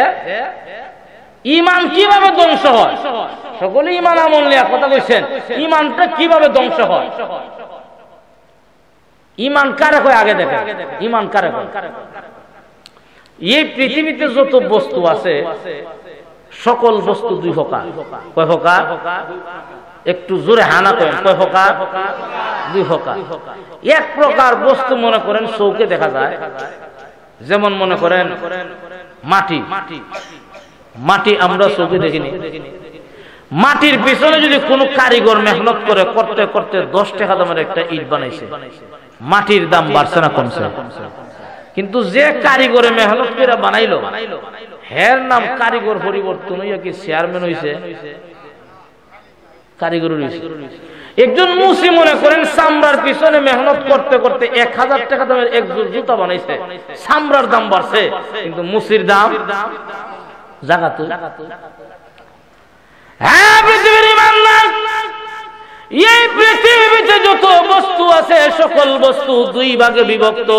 ইমান কিভাবে ধ্বংস হয় সকলে ইমান আমল নিয়ে কথা কইছেন ইমানটা কিভাবে ধ্বংস হয় ইমান কারে কয় আগে দেখেন ইমান কারে কয় এই পৃথিবীতে যত বস্তু আছে সকল বস্তু দুই প্রকার কয় প্রকার একটু জোরে হানা করেন কয় প্রকার দুই প্রকার এক প্রকার বস্তু মনে করেন চোখে দেখা যায় যেমন মনে করেন মাটি মাটি আমরা চোখে দেখিনি মাটির পিছনে যদি কোনো কারিগর মেহনত করে করতে করতে 10 টাকা দামের একটা ইট বানাইছে মাটির দাম বাড়ছে না কমছে কিন্তু যে কারিগরে মেহনত করে বানাইলো হের নাম কারিগর পরিবর্তন হইয়া কি চেয়ারম্যান হইছে কারিগর হইছে একজন মুসি মনে করেন চামড়ার পিছনে মেহনত করতে করতে 1000 টাকা দামের এক জোড়া জুতা বানাইছে চামড়ার দাম বাড়ছে কিন্তু মুসির দাম সকল বস্তু দুই ভাগে বিভক্ত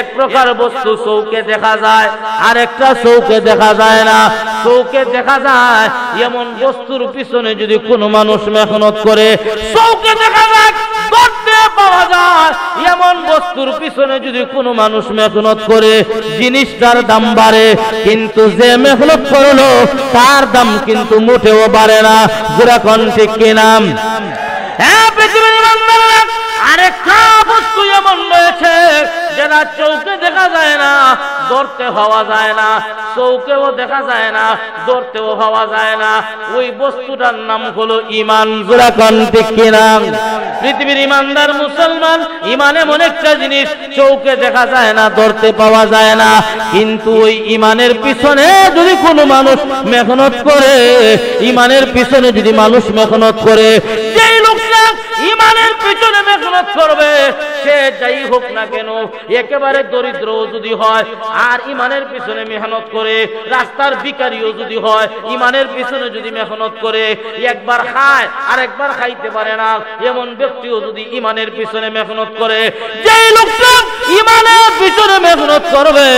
এক প্রকার বস্তু চোখে দেখা যায় আর একটা চোখে দেখা যায় না চোখে দেখা যায় এমন বস্তুর পিছনে যদি কোনো মানুষ মেহনত করে চোখে দেখা যায় এমন বস্তুর পিছনে যদি কোনো মানুষ মেহনত করে জিনিসটার দাম বাড়ে কিন্তু যে মেহনত করলো তার দাম কিন্তু মোটেও বাড়ে না গোরা কোন ঠিক কি নাম হ্যাঁ পৃথিবীর বান্দারা আরেকটা বস্তু এমন রয়েছে যেটা চোখে দেখা যায় না ধরতে হওয়া যায় না চোখেও দেখা যায় না ধরতেও হওয়া যায় না ওই বস্তুটার নাম হলো ঈমান গোরা কোন ঠিক কি নাম পৃথিবীর ইমানদার মুসলমান ইমানে এমন একটা জিনিস চোখে দেখা যায় না ধরতে পাওয়া যায় না কিন্তু ওই ইমানের পিছনে যদি কোনো মানুষ মেহনত করে ইমানের পিছনে যদি মানুষ মেহনত করে যেই লোকটা ইমানের পিছনে মেহনত করবে সে যাই হোক না কেন একেবারে দরিদ্র যদি হয় আর ইমানের পিছনে মেহনত করে রাস্তার ভিখারিও যদি হয় ইমানের পিছনে যদি মেহনত করে একবার খায় আর একবার খাইতে পারে না এমন ব্যক্তিও যদি ইমানের পিছনে মেহনত করে যেই লোকটা ইমানের পিছনে মেহনত করবে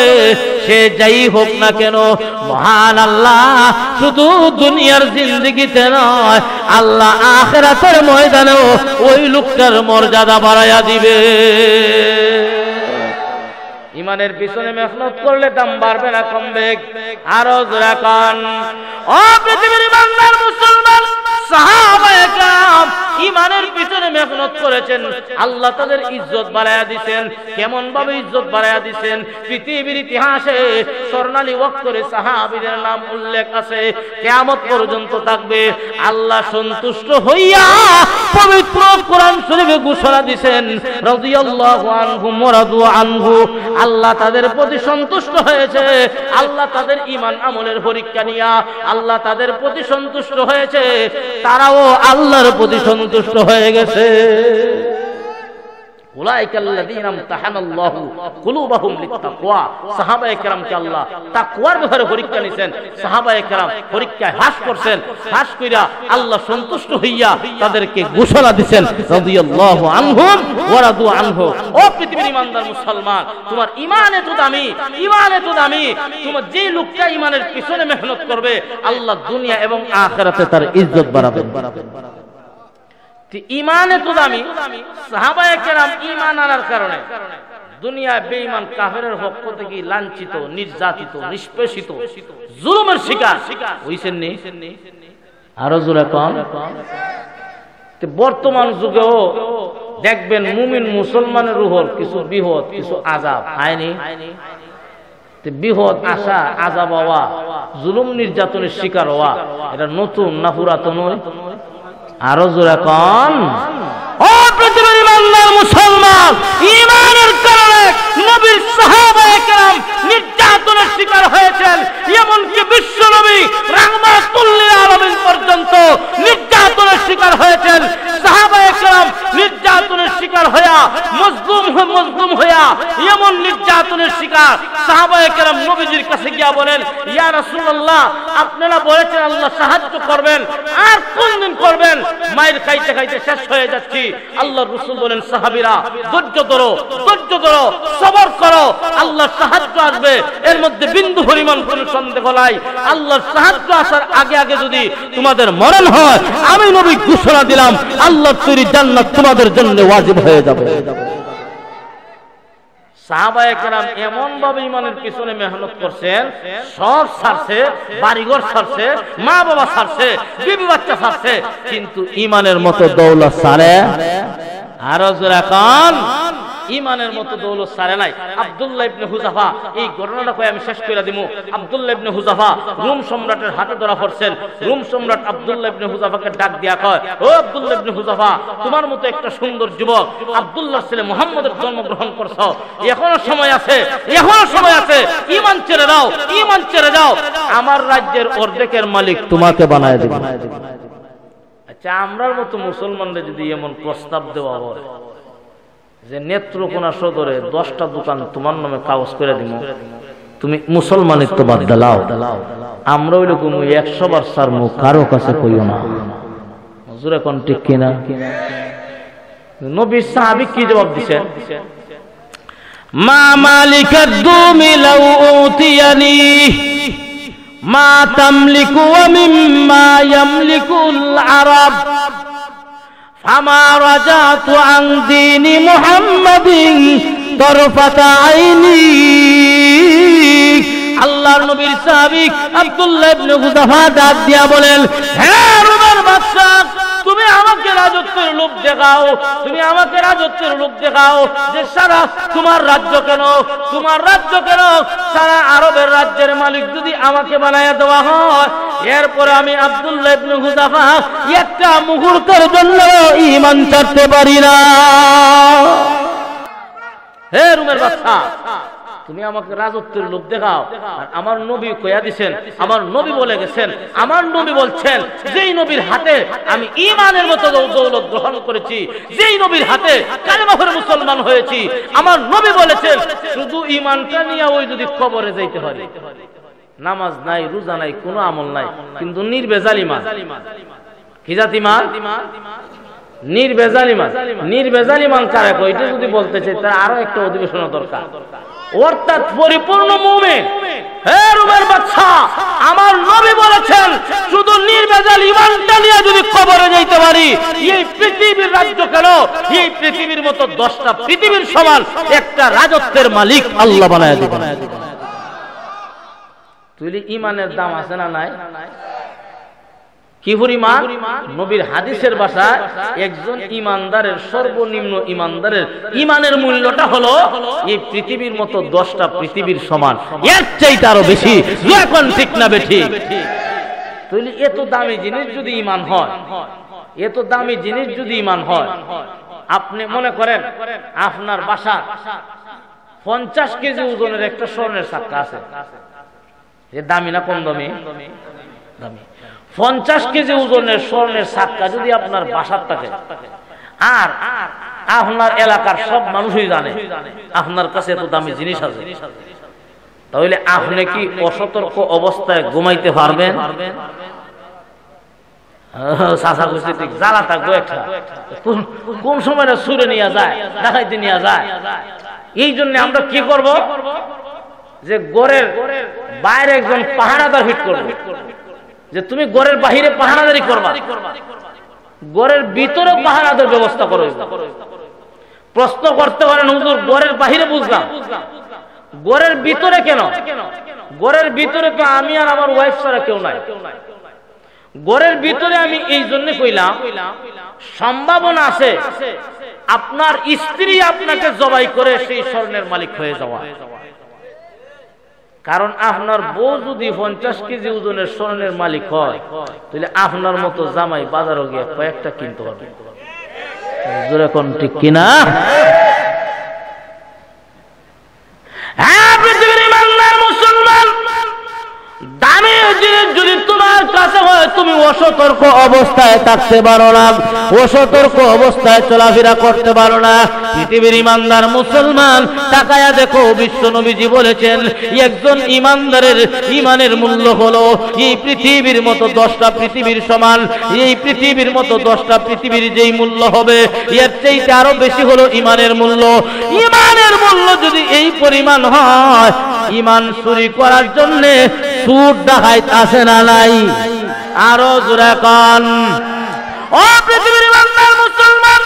সে যাই হোক না কেন মহান আল্লাহ শুধু দুনিয়ার জিন্দেগিতে নয় আল্লাহ আখিরাতের ময়দানেও ওই লোকটার মর্যাদা বাড়ায়া দিবে ইমানের পিছনে মেহনত করলে দাম বাড়বে না কমবে আরো জোরে কান ও পৃথিবীর বান্দার মুসলমান সাহাবায়ে کرام ईमानेर पिछने मेहनत करेছেন আল্লাহ তাদের इज्जत বাড়ায়া দিবেন কেমন ভাবে इज्जत বাড়ায়া দিবেন পৃথিবীর ইতিহাসে স্বর্ণালী ওয়াক্তের সাহাবীদের নাম উল্লেখ আছে কিয়ামত পর্যন্ত থাকবে আল্লাহ সন্তুষ্ট হইয়া পবিত্র কোরআন শরীফে ঘোষণা দিবেন রাদিয়াল্লাহু আনহু মুরাদু আনহু আল্লাহ তাদের প্রতি সন্তুষ্ট হয়েছে আল্লাহ তাদের ঈমান আমলের পরীক্ষা নিয়া আল্লাহ তাদের প্রতি সন্তুষ্ট হয়েছে তারাও আল্লাহর প্রতি সন্তুষ্ট হয়ে গেছে मुसलमान तुम्हार ईमान एतो दामी ईमान एतो दामी तुम जे लोकटा ईमानेर पिछने मेहनत करबे आल्लाह दुनिया एवं आखिराते तार इज्जत बाड़ाबेन ईमान तो दामी साहबाए केराम ईमान आनार कारणे दुनिया बेईमान काफिरेर हक थेके लांछित निर्यातित निष्पेषित जुलुमेर शिकार हইছেন নি आरो जोरा कम ते बर्तमान जुगेओ देखबेन मुमिन मुसलमानेर रूहर किछु बिहद किछु आजाब आयनि ते बिहद आशा आजाब हवा जुलुम निर्यातनेर शिकार हवा एटा नतुन ना पुरातन नय সাহায্য মায়ের খাইতে খাইতে শেষ হয়ে যাচ্ছি আল্লাহর রাসূল বলেন সাহাবীরা ধৈর্য ধরো সবর করো আল্লাহর সাহায্য আসবে এর মধ্যে বিন্দু পরিমাণ কোনো সন্দেহ নাই আল্লাহর সাহায্য আসার আগে আগে যদি তোমাদের মরণ হয় আমি নবী ঘোষণা দিলাম আল্লাহর তৈরি জান্নাত তোমাদের জন্য ওয়াজিব হয়ে যাবে সাহাবায়ে কেরাম এমন ভাবে ইমানের পিছনে মেহনত করছেন সব ছাড়ছে বাড়িঘর ছাড়ছে মা বাবা ছাড়ছে বিবি বাচ্চা ছাড়ছে কিন্তু ইমানের মতো দৌলত ছাড়ে আরো জোরে কান ইমানের মতো দৌলত ছাড়ে নাই আব্দুল্লাহ ইবনে হুযাফা এই ঘটনাটা কই আমি শেষ কইরা দিমু আব্দুল্লাহ ইবনে হুযাফা রোম সম্রাটের হাতে ধরা পড়ছেন রোম সম্রাট আব্দুল্লাহ ইবনে হুযাফাকে ডাক দিয়া কয় ও আব্দুল্লাহ ইবনে হুযাফা তোমার মতো একটা সুন্দর যুবক আব্দুল্লাহর ছেলে মুহাম্মদের জন্ম গ্রহণ করছো এখনো সময় আছে এখনো সময় আছে ঈমান ছেড়ে দাও ঈমান ছেড়ে দাও আমার রাজ্যের অর্ধেকের মালিক তোমাকে বানায় দেবে আচ্ছা আমরার মতো মুসলমানদের যদি এমন প্রস্তাব দেওয়া হয় যে নেত্রকোনা সদরে 10টা দোকান তোমার নামে কাগজ করে দিব তুমি মুসলমানিত্ব বাদ দাও আমরা হইলো কোনো 100 বার সার মুখ কারো কাছে কইও না হুজুর এখন ঠিক কিনা নবী সাহাবী কি জবাব দিবেন মা মালিকাদ দুমি লাউ উতিয়ানি মা তামলিকু ওয়া মিম্মা ইয়ামলিকুল আরব فما رجعت عن دين محمد طرفة عيني আল্লাহর নবীর সাহাবী আব্দুল্লাহ ইবনে হুযাফা দাঁত দিয়া বলেন হে রোমের বাদশা তুমি আমাকে রাজত্বের লোভ দেখাও তুমি আমাকে রাজত্বের লোভ দেখাও যে সারা তোমার রাজ্য কেন সারা আরবের রাজ্যের মালিক যদি আমাকে বানায়া দেওয়া হয় এরপর আমি আব্দুল্লাহ ইবনে হুযাফা একটা মুহূর্তের জন্য ঈমান ছাড়তে পারি না হে রোমের বাদশা তুমি আমাকে রাজত্বের লোভ দেখাও আর আমার নবী কইয়া দিবেন আমার নবী বলে গেছেন আমার নবী বলছেন যেই নবীর হাতে আমি ঈমানের মতো দৌলত গ্রহণ করেছি যেই নবীর হাতে কালেমা পড়ে মুসলমান হয়েছি আমার নবী বলেছেন শুধু ঈমানটা নিয়ে ওই যদি কবরে যাইতে হয় নামাজ নাই রোজা নাই কোনো আমল নাই কিন্তু নির্বেজাল ঈমান কি জাতি ঈমান নির্বেজাল ঈমান নির্বেজাল ঈমান কারে কয় এটা যদি বলতে চাই তার আরো একটা অধিবেশন দরকার অর্থাৎ পরিপূর্ণ মুমিন হে রোমের বাদশা আমার নবী বলেছেন শুধু নির্বেজাল ঈমানটা নিয়ে যদি কবরে যাইতে পারি এই পৃথিবীর রাজ্য কেন এই পৃথিবীর মতো 10টা পৃথিবীর সমান একটা রাজত্বের মালিক আল্লাহ বানায়া দিবেন তুইলি ঈমানের দাম আছে না নাই কিহুরিমান নবীর হাদিসের ভাষায় একজন ইমানদারের সর্বনিম্ন ইমানদারের ইমানের মূল্যটা হলো এই পৃথিবীর মতো 10টা পৃথিবীর সমান, এর চাইতে আরো বেশি। যখন ঠিক না বেঠি তাহলে এত দামি জিনিস যদি ইমান হয়, এত দামি জিনিস যদি ইমান হয়, আপনি মনে করেন আপনার বাসা 50 কেজি ওজনের একটা স্বর্ণের চাকা আছে, যে দামি না কম দামি, দামি। 50 কেজি ওজনের স্বর্ণের চাকা যদি আপনার বাসার থাকে, আর আপনার এলাকার সব মানুষই জানে আপনার কাছে এত দামি জিনিস আছে, তাহলে আপনি কি অসতর্ক অবস্থায় ঘুমাইতে পারবেন? জ্বালা থাকবো একটা, কোন সময় সুরে নিয়ে যায়, ডাকাইতে নিয়ে যায়। এই জন্য আমরা কি করব, যে গড়ের বাইরে একজন পাহারাদার ফিট করবো, যে তুমি গড়ের বাহিরে পাহারাদারি করবা, গড়ের ভিতরে পাহারাদার ব্যবস্থা করো। প্রশ্ন করতে পারেন হুজুর গড়ের বাহিরে বুঝলাম, গড়ের ভিতরে কেন? গড়ের ভিতরে তো আমি আর আমার ওয়াইফ ছাড়া কেউ নাই। গড়ের ভিতরে আমি এই জন্য কইলাম, সম্ভাবনা আছে আপনার স্ত্রী আপনাকে জবাই করে সেই স্বর্ণের মালিক হয়ে যাওয়া। কারণ আপনার বউ যদি 50 কেজি ওজনের স্বর্ণের মালিক হয়, তাহলে আপনার মতো জামাই বাজারে গিয়ে কয়েকটা কিনতে হবে, যেরকম ঠিক কিনা। হ্যাঁ, পৃথিবীর ইমানদার মুসলমান, দামি জিনিস যদি তোমার কাছে হয়, তুমি অসতর্ক অবস্থায় থাকতে পারো না, অসতর্ক অবস্থায় চলাফেরা করতে পারো না। পৃথিবীর ইমানদার মুসলমান, তাকায়া দেখো বিশ্বনবীজি বলেছেন একজন ইমানদারের ইমানের মূল্য হলো এই পৃথিবীর মতো 10টা পৃথিবীর সমান। এই পৃথিবীর মতো 10টা পৃথিবীর যেই মূল্য হবে, এর চাইতে আরো বেশি হলো ইমানের মূল্য। ইমানের মূল্য যদি এই পরিমাণ হয়, ইমান চুরি করার জন্য সুর ডাকাইত আসে না নাই? আরো জোরে কান। ও পৃথিবীর ইমানদার মুসলমান,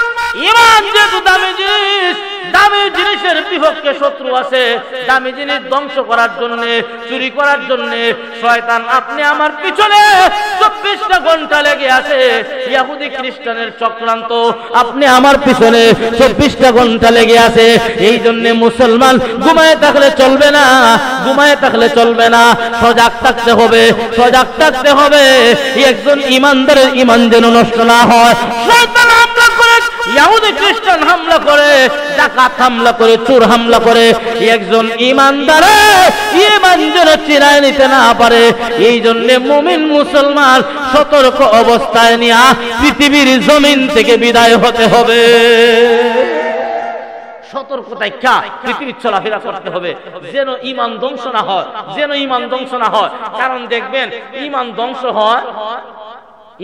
ইমান যে দামি জিনিস, দামি জিনিসের বিপক্ষে শত্রু আছে। দামি জিনিস ধ্বংস করার জন্য, চুরি করার জন্য শয়তান আপনি আমার পিছনে 24টা ঘন্টা লেগে আছে। ইহুদি খ্রিস্টানের চক্রান্ত আপনি আমার পিছনে 24টা ঘন্টা লেগে আছে। এই জন্য মুসলমান ঘুমায় থাকলে চলবে না, ঘুমায় থাকলে চলবে না, সজাগ থাকতে হবে, সজাগ থাকতে হবে। একজন ইমানদারের ইমান যেন নষ্ট না হয়। শয়তান হামলা করে, ইহুদি খ্রিস্টান হামলা করে, ডাকাত হামলা করে, চোর হামলা করে, একজন ইমানদারের ইমান যেন চিনায় নিতে না পারে। এই জন্য মুমিন মুসলমান সতর্ক অবস্থায় নিয়ে পৃথিবীর জমিন থেকে বিদায় হতে হবে। সতর্কতায় পৃথিবীর চলাফেরা করতে হবে, যেন ইমান ধ্বংস না হয়, যেন ইমান ধ্বংস না হয়। কারণ দেখবেন ইমান ধ্বংস হয়,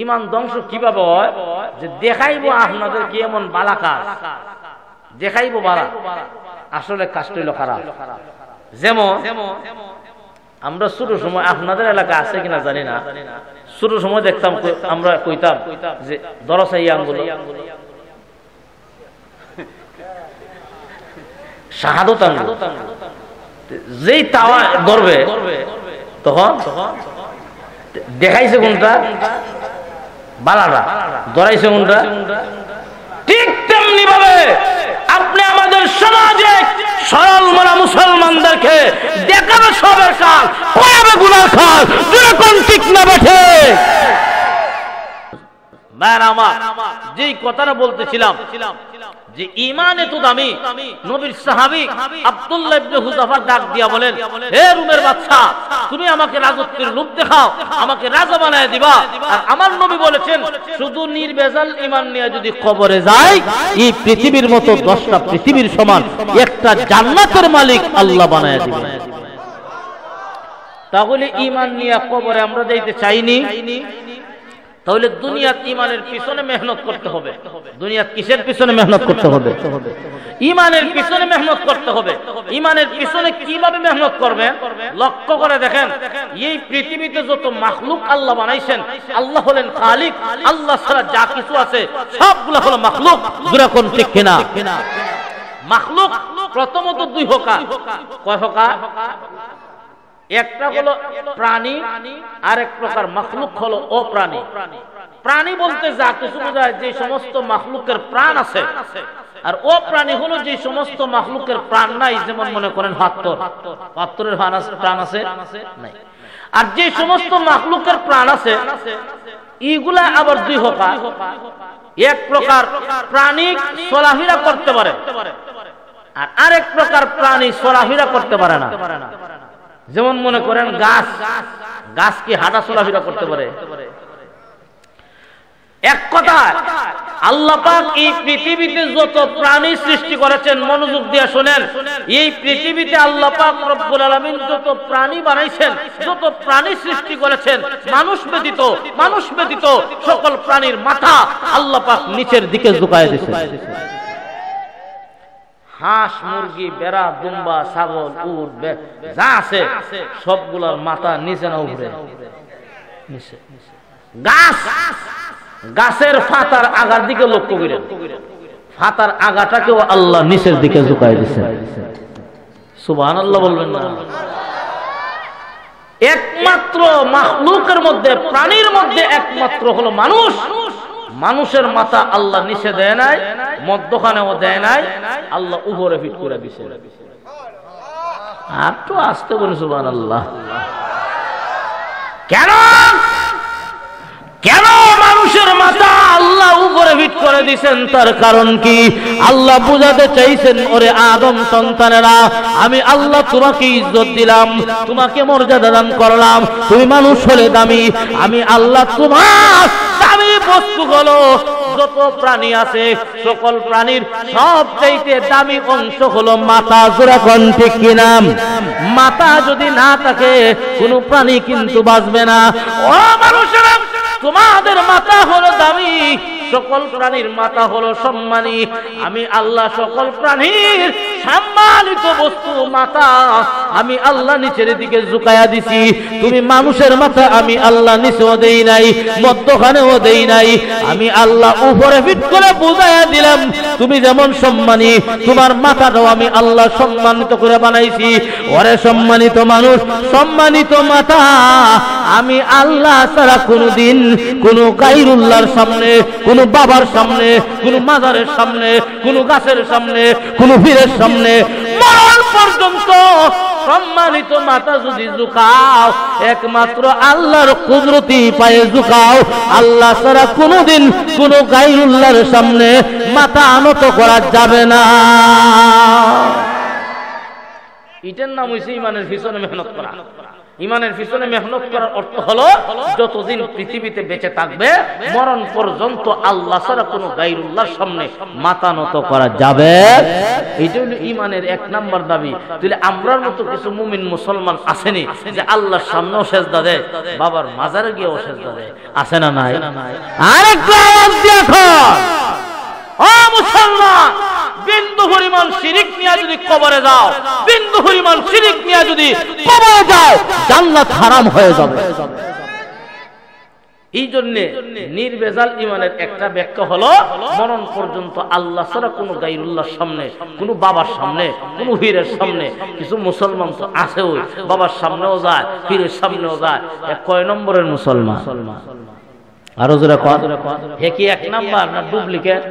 ইমান ধ্বংস কিভাবে হয়, যে দেখাইবো আপনাদের কি এমন বালা কাজ, দেখাইবো বালা, আসলে কাজটা হলো খারাপ। যেমন আমরা শুরু সময়, আপনাদের এলাকা আছে কিনা জানি না, শুরু সময় দেখতাম আমরা কইতাম যে দরসাই আঙ্গুল শাহাদত আঙ্গুল, যেই তাওয়া ধরবে তখন দেখাইছে কোনটা বালাটা, ধরাইছে কোনটা। ঠিক তেমনি ভাবে আপনি আমাদের সমাজে সরল মনা মুসলমানদেরকে দেখাবে সবের কাজ, পাবে গুনার কাজ, যেরকম ঠিক না বেঠে। যেই কথাটা বলতেছিলাম, যে ইমান এত দামি, নবীর সাহাবী আব্দুল্লাহ ইবনে হুযাফা ডাক দিয়া বলেন, হে রুমের বাদশা, তুমি আমাকে রাজত্বের লোভ দেখাও, আমাকে রাজা বানায় দিবা। আর আমার নবী বলেছেন, শুধু নির্বেজাল ইমান নিয়ে যদি কবরে যায়, এই পৃথিবীর মতো 10টা পৃথিবীর সমান একটা জান্নাতের মালিক আল্লাহ বানায় দিবে। তাহলে ইমান নিয়ে কবরে আমরা যাইতে চাইনি, তাহলে দুনিয়ার ইমানের পিছনে মেহনত করতে হবে। দুনিয়ার কিসের পিছনে মেহনত করতে হবে? ইমানের পিছনে মেহনত করতে হবে। ইমানের পিছনে কিভাবে মেহনত করবেন? লক্ষ্য করে দেখেন, এই পৃথিবীতে যত মাখলুক আল্লাহ বানাইছেন, আল্লাহ হলেন খালিক, আল্লাহ ছাড়া যা কিছু আছে সবগুলো হলো মাখলুক, যেরকম ঠিক কিনা। মাখলুক প্রথমত দুই হকা, কয় হকা? একটা হলো প্রাণী, আরেক প্রকার মাখলুক হলো অপ্রাণী। প্রাণী বলতে যা কিছু বোঝায় যে সমস্ত মাখলুকের প্রাণ আছে, আর অপ্রাণী হলো যে সমস্ত মাখলুকের প্রাণ নাই। যেমন মনে করেন হাতর, হাতরের প্রাণ আছে নাই। আর যে সমস্ত মাখলুকের প্রাণ আছে এইগুলা আবার দুই হকা, এক প্রকার প্রাণী চলাফেরা করতে পারে আর আরেক প্রকার প্রাণী চলাফেরা করতে পারে না। যেমন মনে করেন গাছ, গাছ কি হাঁটা চলাফেরা করতে পারে? এক কথা আল্লাহ পাক এই পৃথিবীতে যত প্রাণী সৃষ্টি করেছেন, মনোযোগ দিয়ে শুনেন, এই পৃথিবীতে আল্লাহ পাক রব্বুল আলামিন যত প্রাণী বানাইছেন, যত প্রাণী সৃষ্টি করেছেন, মানুষ ব্যতীত সকল প্রাণীর মাথা আল্লাহ পাক নিচের দিকে ঝুঁকায় দিয়েছেন। হাঁস, মুরগি, বেড়া, দুম্বা, ছাগল, উট, যা আছে সবগুলোর মাথা নিচে না উপরে। গাছের পাতার আগার দিকে লক্ষ্য করেন, পাতার আগাটাকেও আল্লাহ নিচের দিকে ঝুঁকায় দিয়েছেন। সুবহানাল্লাহ বলবেন না? একমাত্র মাখলুকের মধ্যে, প্রাণীর মধ্যে একমাত্র হলো মানুষ। মানুষের মাথা আল্লাহ নিচে দেয় নাই, মধ্যখানেও দেয় নাই, আল্লাহ উপরে ফিট করে দিছে। আর তো আস্তে বলে সুবহানাল্লাহ। কেন মানুষের মাথা আল্লাহ উপরে ফিট করে দিয়েছেন? তার কারণ কি? আল্লাহ বুঝাতে চাইছেন, ওরে আদম সন্তানেরা, আমি আল্লাহ তোমাকে ইজ্জত দিলাম, তোমাকে মর্যাদা দান করলাম, তুমি মানুষ হলে দামি। আমি আল্লাহ তোমার দামি বস্তু হলো যত প্রাণী আছে, সকল প্রাণীর সবচাইতে দামি অংশ হলো মাথা। জোড়া কণ্ঠে কি নাম? মাথা যদি না থাকে কোনো প্রাণী কিন্তু বাঁচবে না। ও মানুষেরা, তোমাদের মাথা হলো দামি, সকল প্রাণীর মাথা হলো সম্মানী। আমি আল্লাহ সকল প্রাণীর সম্মানিত বস্তু মাথা আমি আল্লাহ নিচের দিকে ঝুঁকায়া দিছি। তুমি মানুষের মাথা আমি আল্লাহ নিচেও দেই নাই, মধ্যখানেও দেই নাই, আমি আল্লাহ উপরে ফিট করে বুঝায়া দিলাম। তুমি যেমন সম্মানী, তোমার মাথাটাও আমি আল্লাহ সম্মানিত করে বানাইছি। ওরে সম্মানিত মানুষ, সম্মানিত মাথা আমি আল্লাহ ছাড়া কোনোদিন কোনো গায়রুল্লাহর সামনে, কোনো বাবার সামনে, কোনো মাজারের সামনে, কোনো গাছের সামনে, কোনো পীরের সামনে, মরণ পর্যন্ত সম্মানিত মাথা যদি ঝুঁকাও, একমাত্র আল্লাহর কুদরতি পায়ে ঝুঁকাও, আল্লাহ ছাড়া কোনোদিন কোনো গায়রুল্লাহর সামনে মাথা আনত করা যাবে না। এটার নাম হইছে ইমানের পিছনে মেহনত করা। ইমানের পিছনে মেহনত করার অর্থ হলো যতদিন পৃথিবীতে বেঁচে থাকবে, মরণ পর্যন্ত আল্লাহ ছাড়া কোনো গায়রুল্লাহর সামনে মাথা নত করা যাবে। এটা হলো ইমানের এক নাম্বার দাবি। তাহলে আমরার মতো কিছু মুমিন মুসলমান আসেনি যে আল্লাহর সামনেও সেজদা দেয়, বাবার মাজারে গিয়েও সেজদা দেয়, আসে না? নাই। আরেকটা আওয়াজ দেখো, ও মুসলমান, বিন্দু পরিমাণ শিরিক নিয়ে যদি কবরে যাও, বিন্দু পরিমাণ শিরিক নিয়ে যদি কবরে যাও, জান্নাত হারাম হয়ে যাবে। এই জন্য নির্বেজাল ইমানের একটা ব্যাখ্যা হলো মরণ পর্যন্ত আল্লাহ ছাড়া কোনো গায়রুল্লাহর সামনে, কোনো বাবার সামনে, কোনো পীরের সামনে। কিছু মুসলমান তো আছে, ওই বাবার সামনেও যায়, পীরের সামনেও যায়। এক কয় নম্বরের মুসলমান? আরো জোরে কয়, হে কি এক নাম্বার না ডুপ্লিকেট?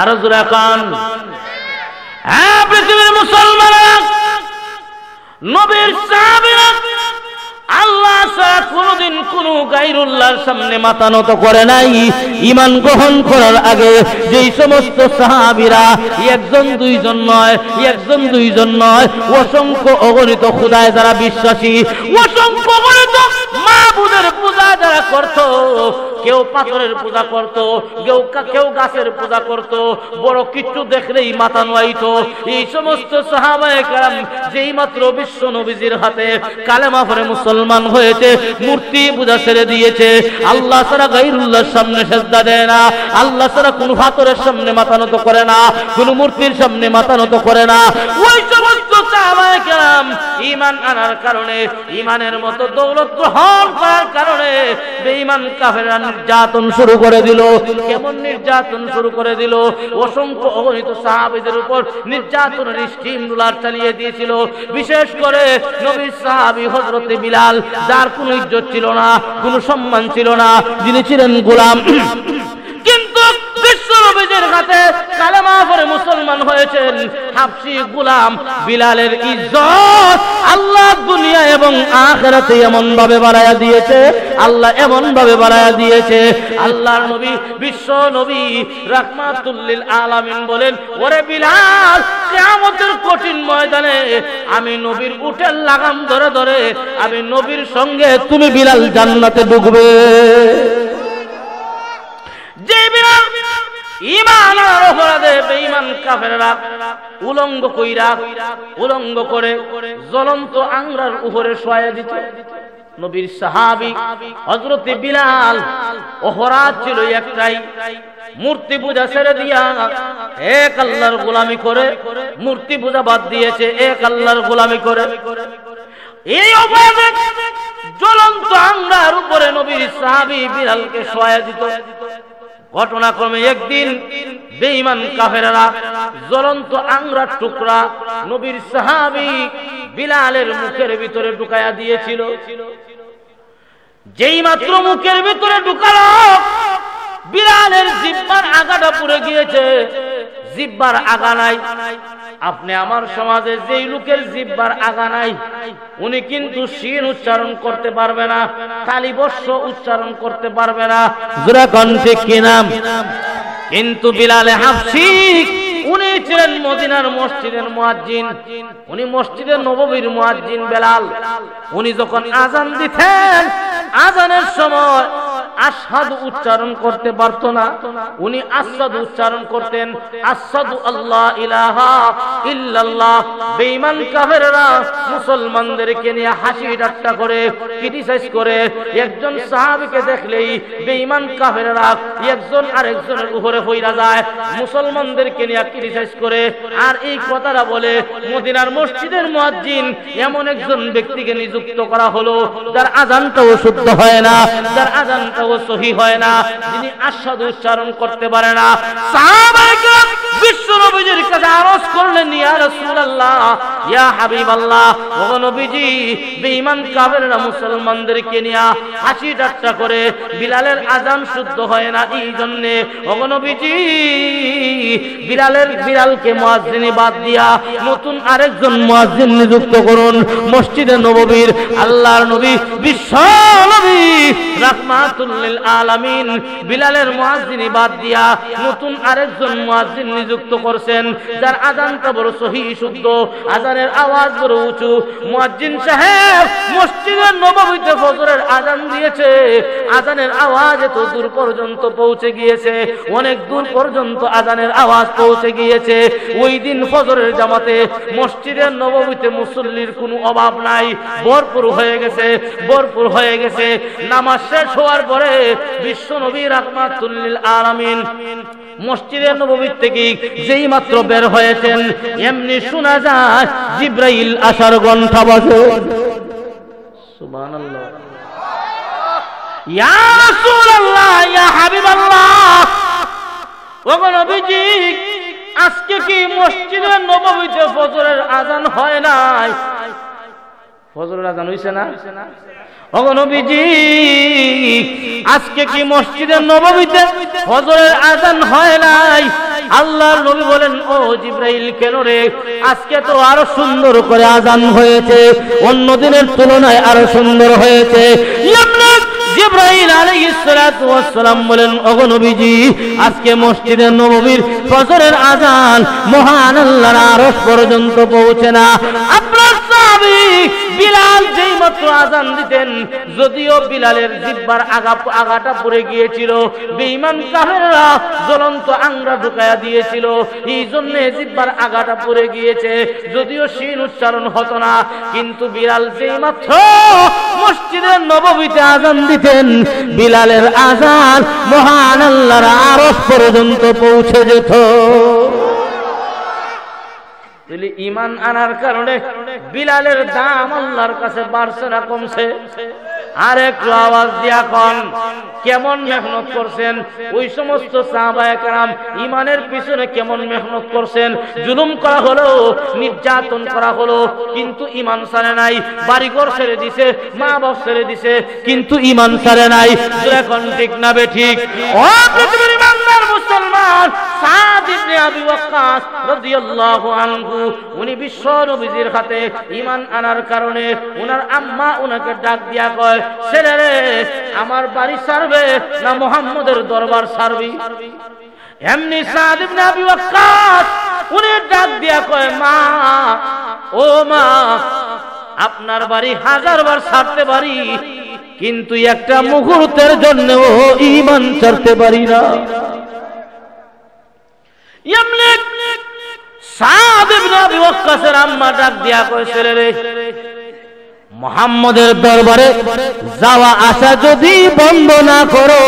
আরো জোরে কন। হ্যাঁ, পৃথিবীর মুসলমানরা, নবীর সাহাবীরা আল্লাহ ছাড়া কোনদিন কোনো গায়রুল্লাহর সামনে মাথা নত করে নাই। ঈমান গ্রহণ করার আগে যেই সমস্ত সাহাবীরা, একজন দুইজন নয়, অসংখ্য অগণিত খোদায় যারা বিশ্বাসী, অসংখ্য অগণিত মাবুদের পূজা যারা করত, কেউ পাথরের পূজা করত, কেউ গাছের পূজা করত, বড় কিচ্ছু দেখলেই মাথা নোয়াইত। এই সমস্ত সাহাবায়ে কেরাম যেই মাত্র বিশ্ব নবীজির হাতে কালেমা পড়ে মুসলমান হয়েছে, মূর্তি পূজা ছেড়ে দিয়েছে, আল্লাহ ছাড়া গায়রুল্লাহর সামনে সেজদা দেয় না, আল্লাহ ছাড়া কোনো পাথরের সামনে মাথা নত করে না, কোনো মূর্তির সামনে মাথা নত করে না। ওই সমস্ত সাহাবায়ে কেরাম ঈমান আনার কারণে, ঈমানের মতো দৌলত গ্রহণ করার কারণে বেঈমান কাফেররা নির্যাতন শুরু করে দিল। কেমন নির্যাতন শুরু করে দিল? অসংখ্য অগণিত সাহাবীদের উপর নির্যাতনের স্টিম রুলার চালিয়ে দিয়েছিল। বিশেষ করে নবীর সাহাবী হযরত বিলাল, যার কোনো ইজ্জত ছিল না, কোনো সম্মান ছিল না, যিনি ছিলেন গোলাম, কিন্তু বিশ্বনবীর হাতে কালেমা পড়ে মুসলমান হয়েছিল। হাবশী গোলাম বিলালের ইজ্জত আল্লাহ দুনিয়া এবং আখিরাতে এমন ভাবে বাড়ায়া দিয়েছে, আল্লাহ এমন ভাবে বাড়ায়া দিয়েছে। আল্লাহর নবী বিশ্ব নবী রাহমাতুল লিল আলামিন বলেন, ওরে বিলাল, কিয়ামতের কঠিন ময়দানে আমি নবীর উটের লাগাম ধরে ধরে আমি নবীর সঙ্গে তুমি বিলাল জান্নাতে ঢুকবে। যে বিলাল ইমান আর অপরাধে বেঈমান কাফেররা উলঙ্গ কইরা উলঙ্গ করে জ্বলন্ত আংরার উপরে শোয়া দিত, নবীর সাহাবী হযরত বিলাল অপরাধ ছিল একটাই, মূর্তি পূজা ছেড়ে দিয়া এক আল্লাহর গোলামি করে, মূর্তি পূজা বাদ দিয়েছে, এক আল্লাহর গোলামি করে। এই অপরাধে জ্বলন্ত আংরার উপরে নবীর সাহাবী বিলালকে শোয়া দিত। ঘটনাক্রমে একদিন বেঈমান কাফেররা জ্বলন্ত আংরার টুকরা নবীর সাহাবী বিলালের মুখের ভিতরে ঢুকায়া দিয়েছিল। যেই মাত্র মুখের ভিতরে ঢুকালো, বিলালের জিহ্বার আগাটা পুড়ে গিয়েছে, জিহ্বার আগা নাই। আপনি আমার সমাজে যেই লোকের জিহ্বার আগা নাই, উনি কিন্তু শিন উচ্চারণ করতে পারবে না, কালিবর্ষ উচ্চারণ করতে পারবে না, জোরে কণ্ঠে কি নাম। কিন্তু বিলালে হাবশী, উনি ছিলেন মদিনার মসজিদের মুয়াজ্জিন, উনি মসজিদের নববীর মুয়াজ্জিন বেলাল। উনি যখন আজান দিতেন, আজানের সময় আশহাদু উচ্চারণ করতে পারতো না, উনি আশহাদু উচ্চারণ করতেন, আশহাদু আল্লা ইলাহা ইল্লাল্লাহ। বেঈমান কাফেররা মুসলমানদেরকে নিয়ে হাসি ঠাট্টা করে, ক্রিটিসাইজ করে। একজন সাহাবীকে দেখলেই বেঈমান কাফেররা একজন আরেকজনের উপরে হইরা যায়, মুসলমানদেরকে নিয়ে ক্রিটিসাইজ করে। আর এই কথাটা বলে মদিনার মসজিদের মুয়াজ্জিন এমন একজন ব্যক্তিকে নিযুক্ত করা হলো, যার আযানটাও শুদ্ধ হয় না, যার আযান সহি হয় না, যিনি আশহাদ উচ্চারণ করতে পারে না। সাহাবায়ে কিরাম বিশ্ব নবীর কাছে আরজ করলেন, ইয়া রাসূলুল্লাহ, ইয়া হাবিবাল্লাহ, ওগো নবীজি, বেঈমান কাফেররা মুসলমানদেরকে নিয়ে হাসি ঠাট্টা করে, বিলালের আযান শুদ্ধ হয় না, এই জন্য ওগো নবীজি বিলালকে মুয়াজ্জিনি বাদ দিয়া নতুন আরেকজন মুয়াজ্জিন নিযুক্ত করুন মসজিদে নববীর। আল্লাহর নবী বিশ্ব নবী রাহমাত আলামিন বিলালের মুয়াজ্জিনি বাদ দিয়া নতুন আরেকজন মুয়াজ্জিন নিযুক্ত করেন, যার আযানটা বড় সহি শুদ্ধ, আযানের আওয়াজ বড় উঁচু। মুয়াজ্জিন সাহেব মসজিদের নববীতে ফজরের আযান দিয়েছে, আযানের আওয়াজ এত দূর পর্যন্ত পৌঁছে গিয়েছে, অনেক দূর পর্যন্ত আযানের আওয়াজ পৌঁছে গিয়েছে। ওই দিন ফজরের জামাতে মসজিদের নববীতে মুসল্লির কোনো অভাব নাই, ভরপুর হয়ে গেছে, ভরপুর হয়ে গেছে। নামাজ শেষ হওয়ার পরে বিশ্ব নবী রাহমাতুল লিল আলামিন মসজিদে নববী থেকে যেই মাত্র বের হয়েছেন, এমনি শোনা যায় জিবরাইল আসার ঘণ্টা বাজে। সুবহানাল্লাহ, ইয়া রাসূলুল্লাহ, ইয়া হাবিবাল্লাহ, ওগো নবীজি, আজকে কি মসজিদে নববীতে ফজরের আযান হয় নাই? ফজরের আযান হইছে না? ওগো নবীজি, আজকে কি মসজিদে নববীতে ফজরের আযান হয় নাই? আল্লাহর নবী বলেন, ও জিবরাইল, কেন রে, আজকে তো আরো সুন্দর করে আযান হয়েছে, অন্য দিনের তুলনায় আরো সুন্দর হয়েছে। জিবরাইল আলাইহিস সালাতু ওয়াস সালাম বলেন, ওগো নবীজি, আজকে মসজিদে নববীর ফজরের আযান মহান আল্লাহর আরশ পর্যন্ত পৌঁছে না। আপনার সাহাবী বিলাল যেই মাত্র আযান দিতেন, যদিও বিলালের জিহ্বার আগাটা পুড়ে গিয়েছিল, বেঈমান কাফেররা জ্বলন্ত আংরা ঢুকায়া দিয়েছিল, এই জন্য জিহ্বার আগাটা পুড়ে গিয়েছে, যদিও শিন উচ্চারণ হতো না। কিন্তু বিলাল যেই মাত্র মসজিদের নববীতে আযান দিতেন, বিলালের আযান মহান আল্লাহর আরশ পর্যন্ত পৌঁছে যেত। ইমান আনার কারণে বিলালের দাম আল্লাহর কাছে বাড়ছে না কমছে? डाक दिया मुहम्मदेर दरबारे जावा आशा यदि बंद ना करो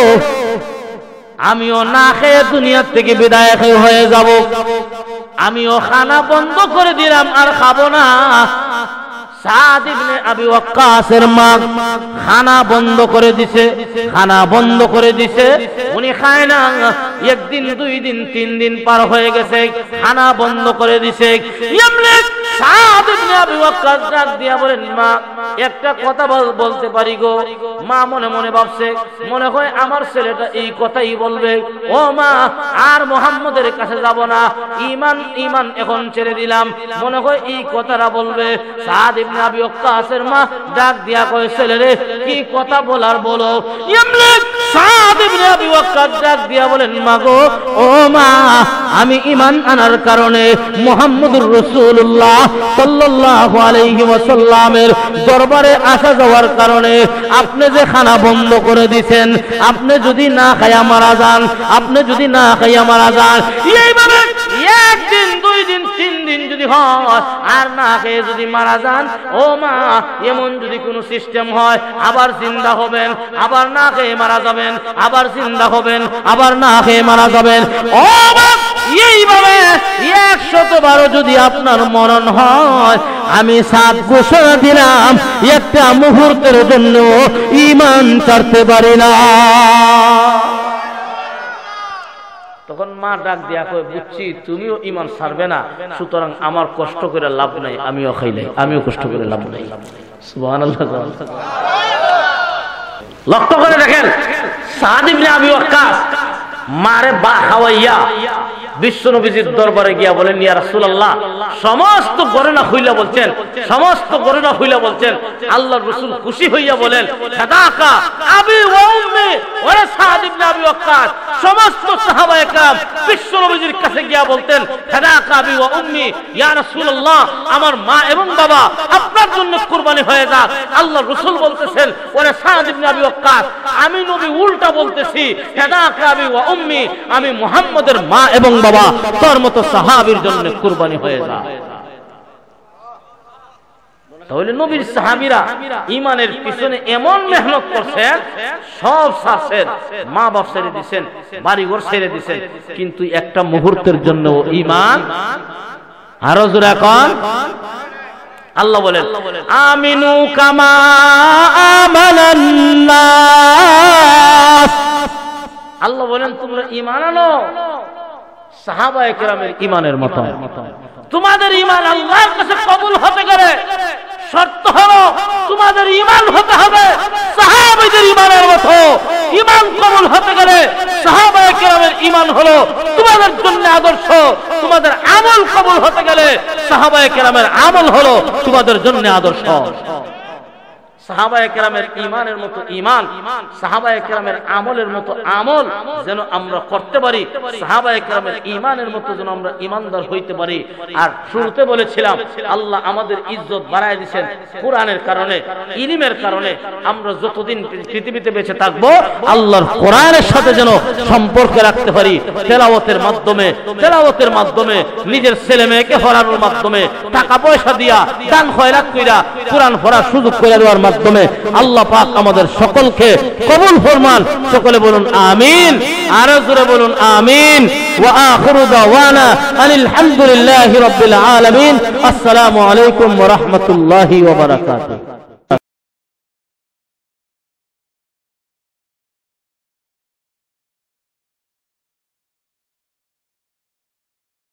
आमिओ ना खेये दुनिया थेके बिदाय हये যাব आमिओ खाना बंद करे दिलाम आर खाबो ना। साद इब्ने अबी वक्कासेर मा खाना बंद करे दिछे उनी खाय ना। एक दिन दुई दिन तीन दिन पार हये गेछे खाना बंद करे दिछे। यमलेक साद इब्ने अबी वक्कास डाक दिया बोलेन मा একটা কথা বলতে পারি গো। মা মনে মনে ভাবছে মনে হয় আমার ছেলেটা এই কথাই বলবে। ও মা আর মুহাম্মদের কাছে যাব না, ঈমান এখন ছেড়ে দিলাম, মনে হয় এই কথাটা বলবে। সাদ ইবনে আবি ওয়াক্কাসের মা ডাক দিয়া কয় ছেলে রে কি কথা বলার বলো। এমনি সাদ ইবনে আবি ওয়াক্কাস ডাক দিয়া বলেন মা গো, ও মা আমি ঈমান আনার কারণে মুহাম্মদুর রাসূলুল্লাহ সাল্লাল্লাহু আলাইহি ওয়াসাল্লামের দরবারে আসা যাওয়ার কারণে আপনি যে খানা বন্ধ করে দিবেন, আপনি যদি না খায়া মারা যান এইভাবে একদিন দুই দিন তিন দিন যদি হয় আর না খেয়ে যদি মারা যান, ও মা এমন যদি কোনো সিস্টেম হয় আবার জিন্দা হবেন, আবার না খেয়ে মারা যাবেন, আবার জিন্দা হবেন, আবার না খেয়ে মারা যাবেন। ও মা এইভাবে ১১২ যদি আপনার মরণ হয় আমি সাদ ঘোষণা দিলাম একটা মুহূর্তের জন্য ঈমান ছাড়তে পারি না। তখন মা ডাক দিয়া কয় বুঝছি তুমিও ঈমান ছাড়বে না, সুতরাং আমার কষ্ট করে লাভ নাই, আমিও খাই নাই, আমিও কষ্ট করে লাভ নাই। সুবহানাল্লাহ, সুবহানাল্লাহ। লক্ষ্য করে দেখেন সাদ ইবনে আবি ওয়াক্কাস মারে বা খাওয়াইয়া বিশ্ব নবীজির দরবারে গিয়া বলেন ইয়া রাসূলুল্লাহ সমস্ত গরেনা হইলা বলছেন আল্লাহর রাসূল খুশি হইয়া বলেন সাদাকা আবি ওয়া উম্মি ওয়া সাদ ইবনে আবি ওয়াক্কাস। সমস্ত সাহাবায়ে کرام বিশ্ব নবীজির কাছে গিয়া বলতেন সাদাকা আবি ওয়া উম্মি ইয়া রাসূলুল্লাহ আমার মা এবং বাবা আপনার জন্য কুরবানি হয়ে যাক। আল্লাহর রাসূল বলতেছেন ওয়া সাদ ইবনে আবি ওয়াক্কাস আমি নবী উল্টা বলতেছি সাদাকা আবি ওয়া উম্মি আমি মুহাম্মদের মা এবং বাবা তোর মতো সাহাবীর জন্য কুরবানি হয়ে যা। তাহলে নবীর সাহাবীরা ঈমানের পিছনে এমন মেহনত করছেন সব ছাড়ছেন, মা বাপ ছেড়ে দিয়েছেন, বাড়িঘর ছেড়ে দিয়েছেন, কিন্তু একটা মুহূর্তের জন্য ঈমান আরো জোরে কোন। আল্লাহ বলেন আমিনু কামা আমানান নাস। আল্লাহ বলেন তোমরা ঈমান আনো সাহাবায়ে কেরামের ঈমানের মত। তোমাদের ঈমান আল্লাহর কাছে কবুল হতে গেলে শর্ত হলো তোমাদের ঈমান হতে হবে সাহাবাদের ঈমানের মত। ঈমান কবুল হতে গেলে সাহাবায়ে কেরামের ঈমান হলো তোমাদের জন্য আদর্শ, তোমাদের আমল কবুল হতে গেলে সাহাবায়ে কেরামের আমল হলো তোমাদের জন্য আদর্শ। সাহাবায়ে কেরামের ঈমানের মতো ঈমান, সাহাবায়ে কেরামের আমলের মতো আমল যেন আমরা করতে পারি, সাহাবায়ে কেরামের ঈমানের মতো যেন আমরা ঈমানদার হইতে পারি। আর শুরুতে বলেছিলাম আল্লাহ আমাদের ইজ্জত বাড়ায় দিয়েছেন কোরআনের কারণে, ইলমের কারণে। আমরা যতদিন পৃথিবীতে বেঁচে থাকব আল্লাহর কোরআনের সাথে যেন সম্পর্ক রাখতে পারি, তেলাওয়াতের মাধ্যমে নিজের ছেলে মেয়েকে পড়ানোর মাধ্যমে, টাকা পয়সা দিয়া, দান খয়রাত কইরা, কোরআন পড়ার সুযোগ করে দেওয়ার মাধ্যমে। আল্লাহ পাক আমাদের সকলকে কবুল ফরমান। সকলে বলুন আমিন, আরো জোরে বলুন আমিন। ওয়া আখিরু দাওয়ানা আনিল হামদুলিল্লাহি রাব্বিল আলামিন। আসসালামু আলাইকুম ওয়া রাহমাতুল্লাহি ওয়া বারাকাতুহু।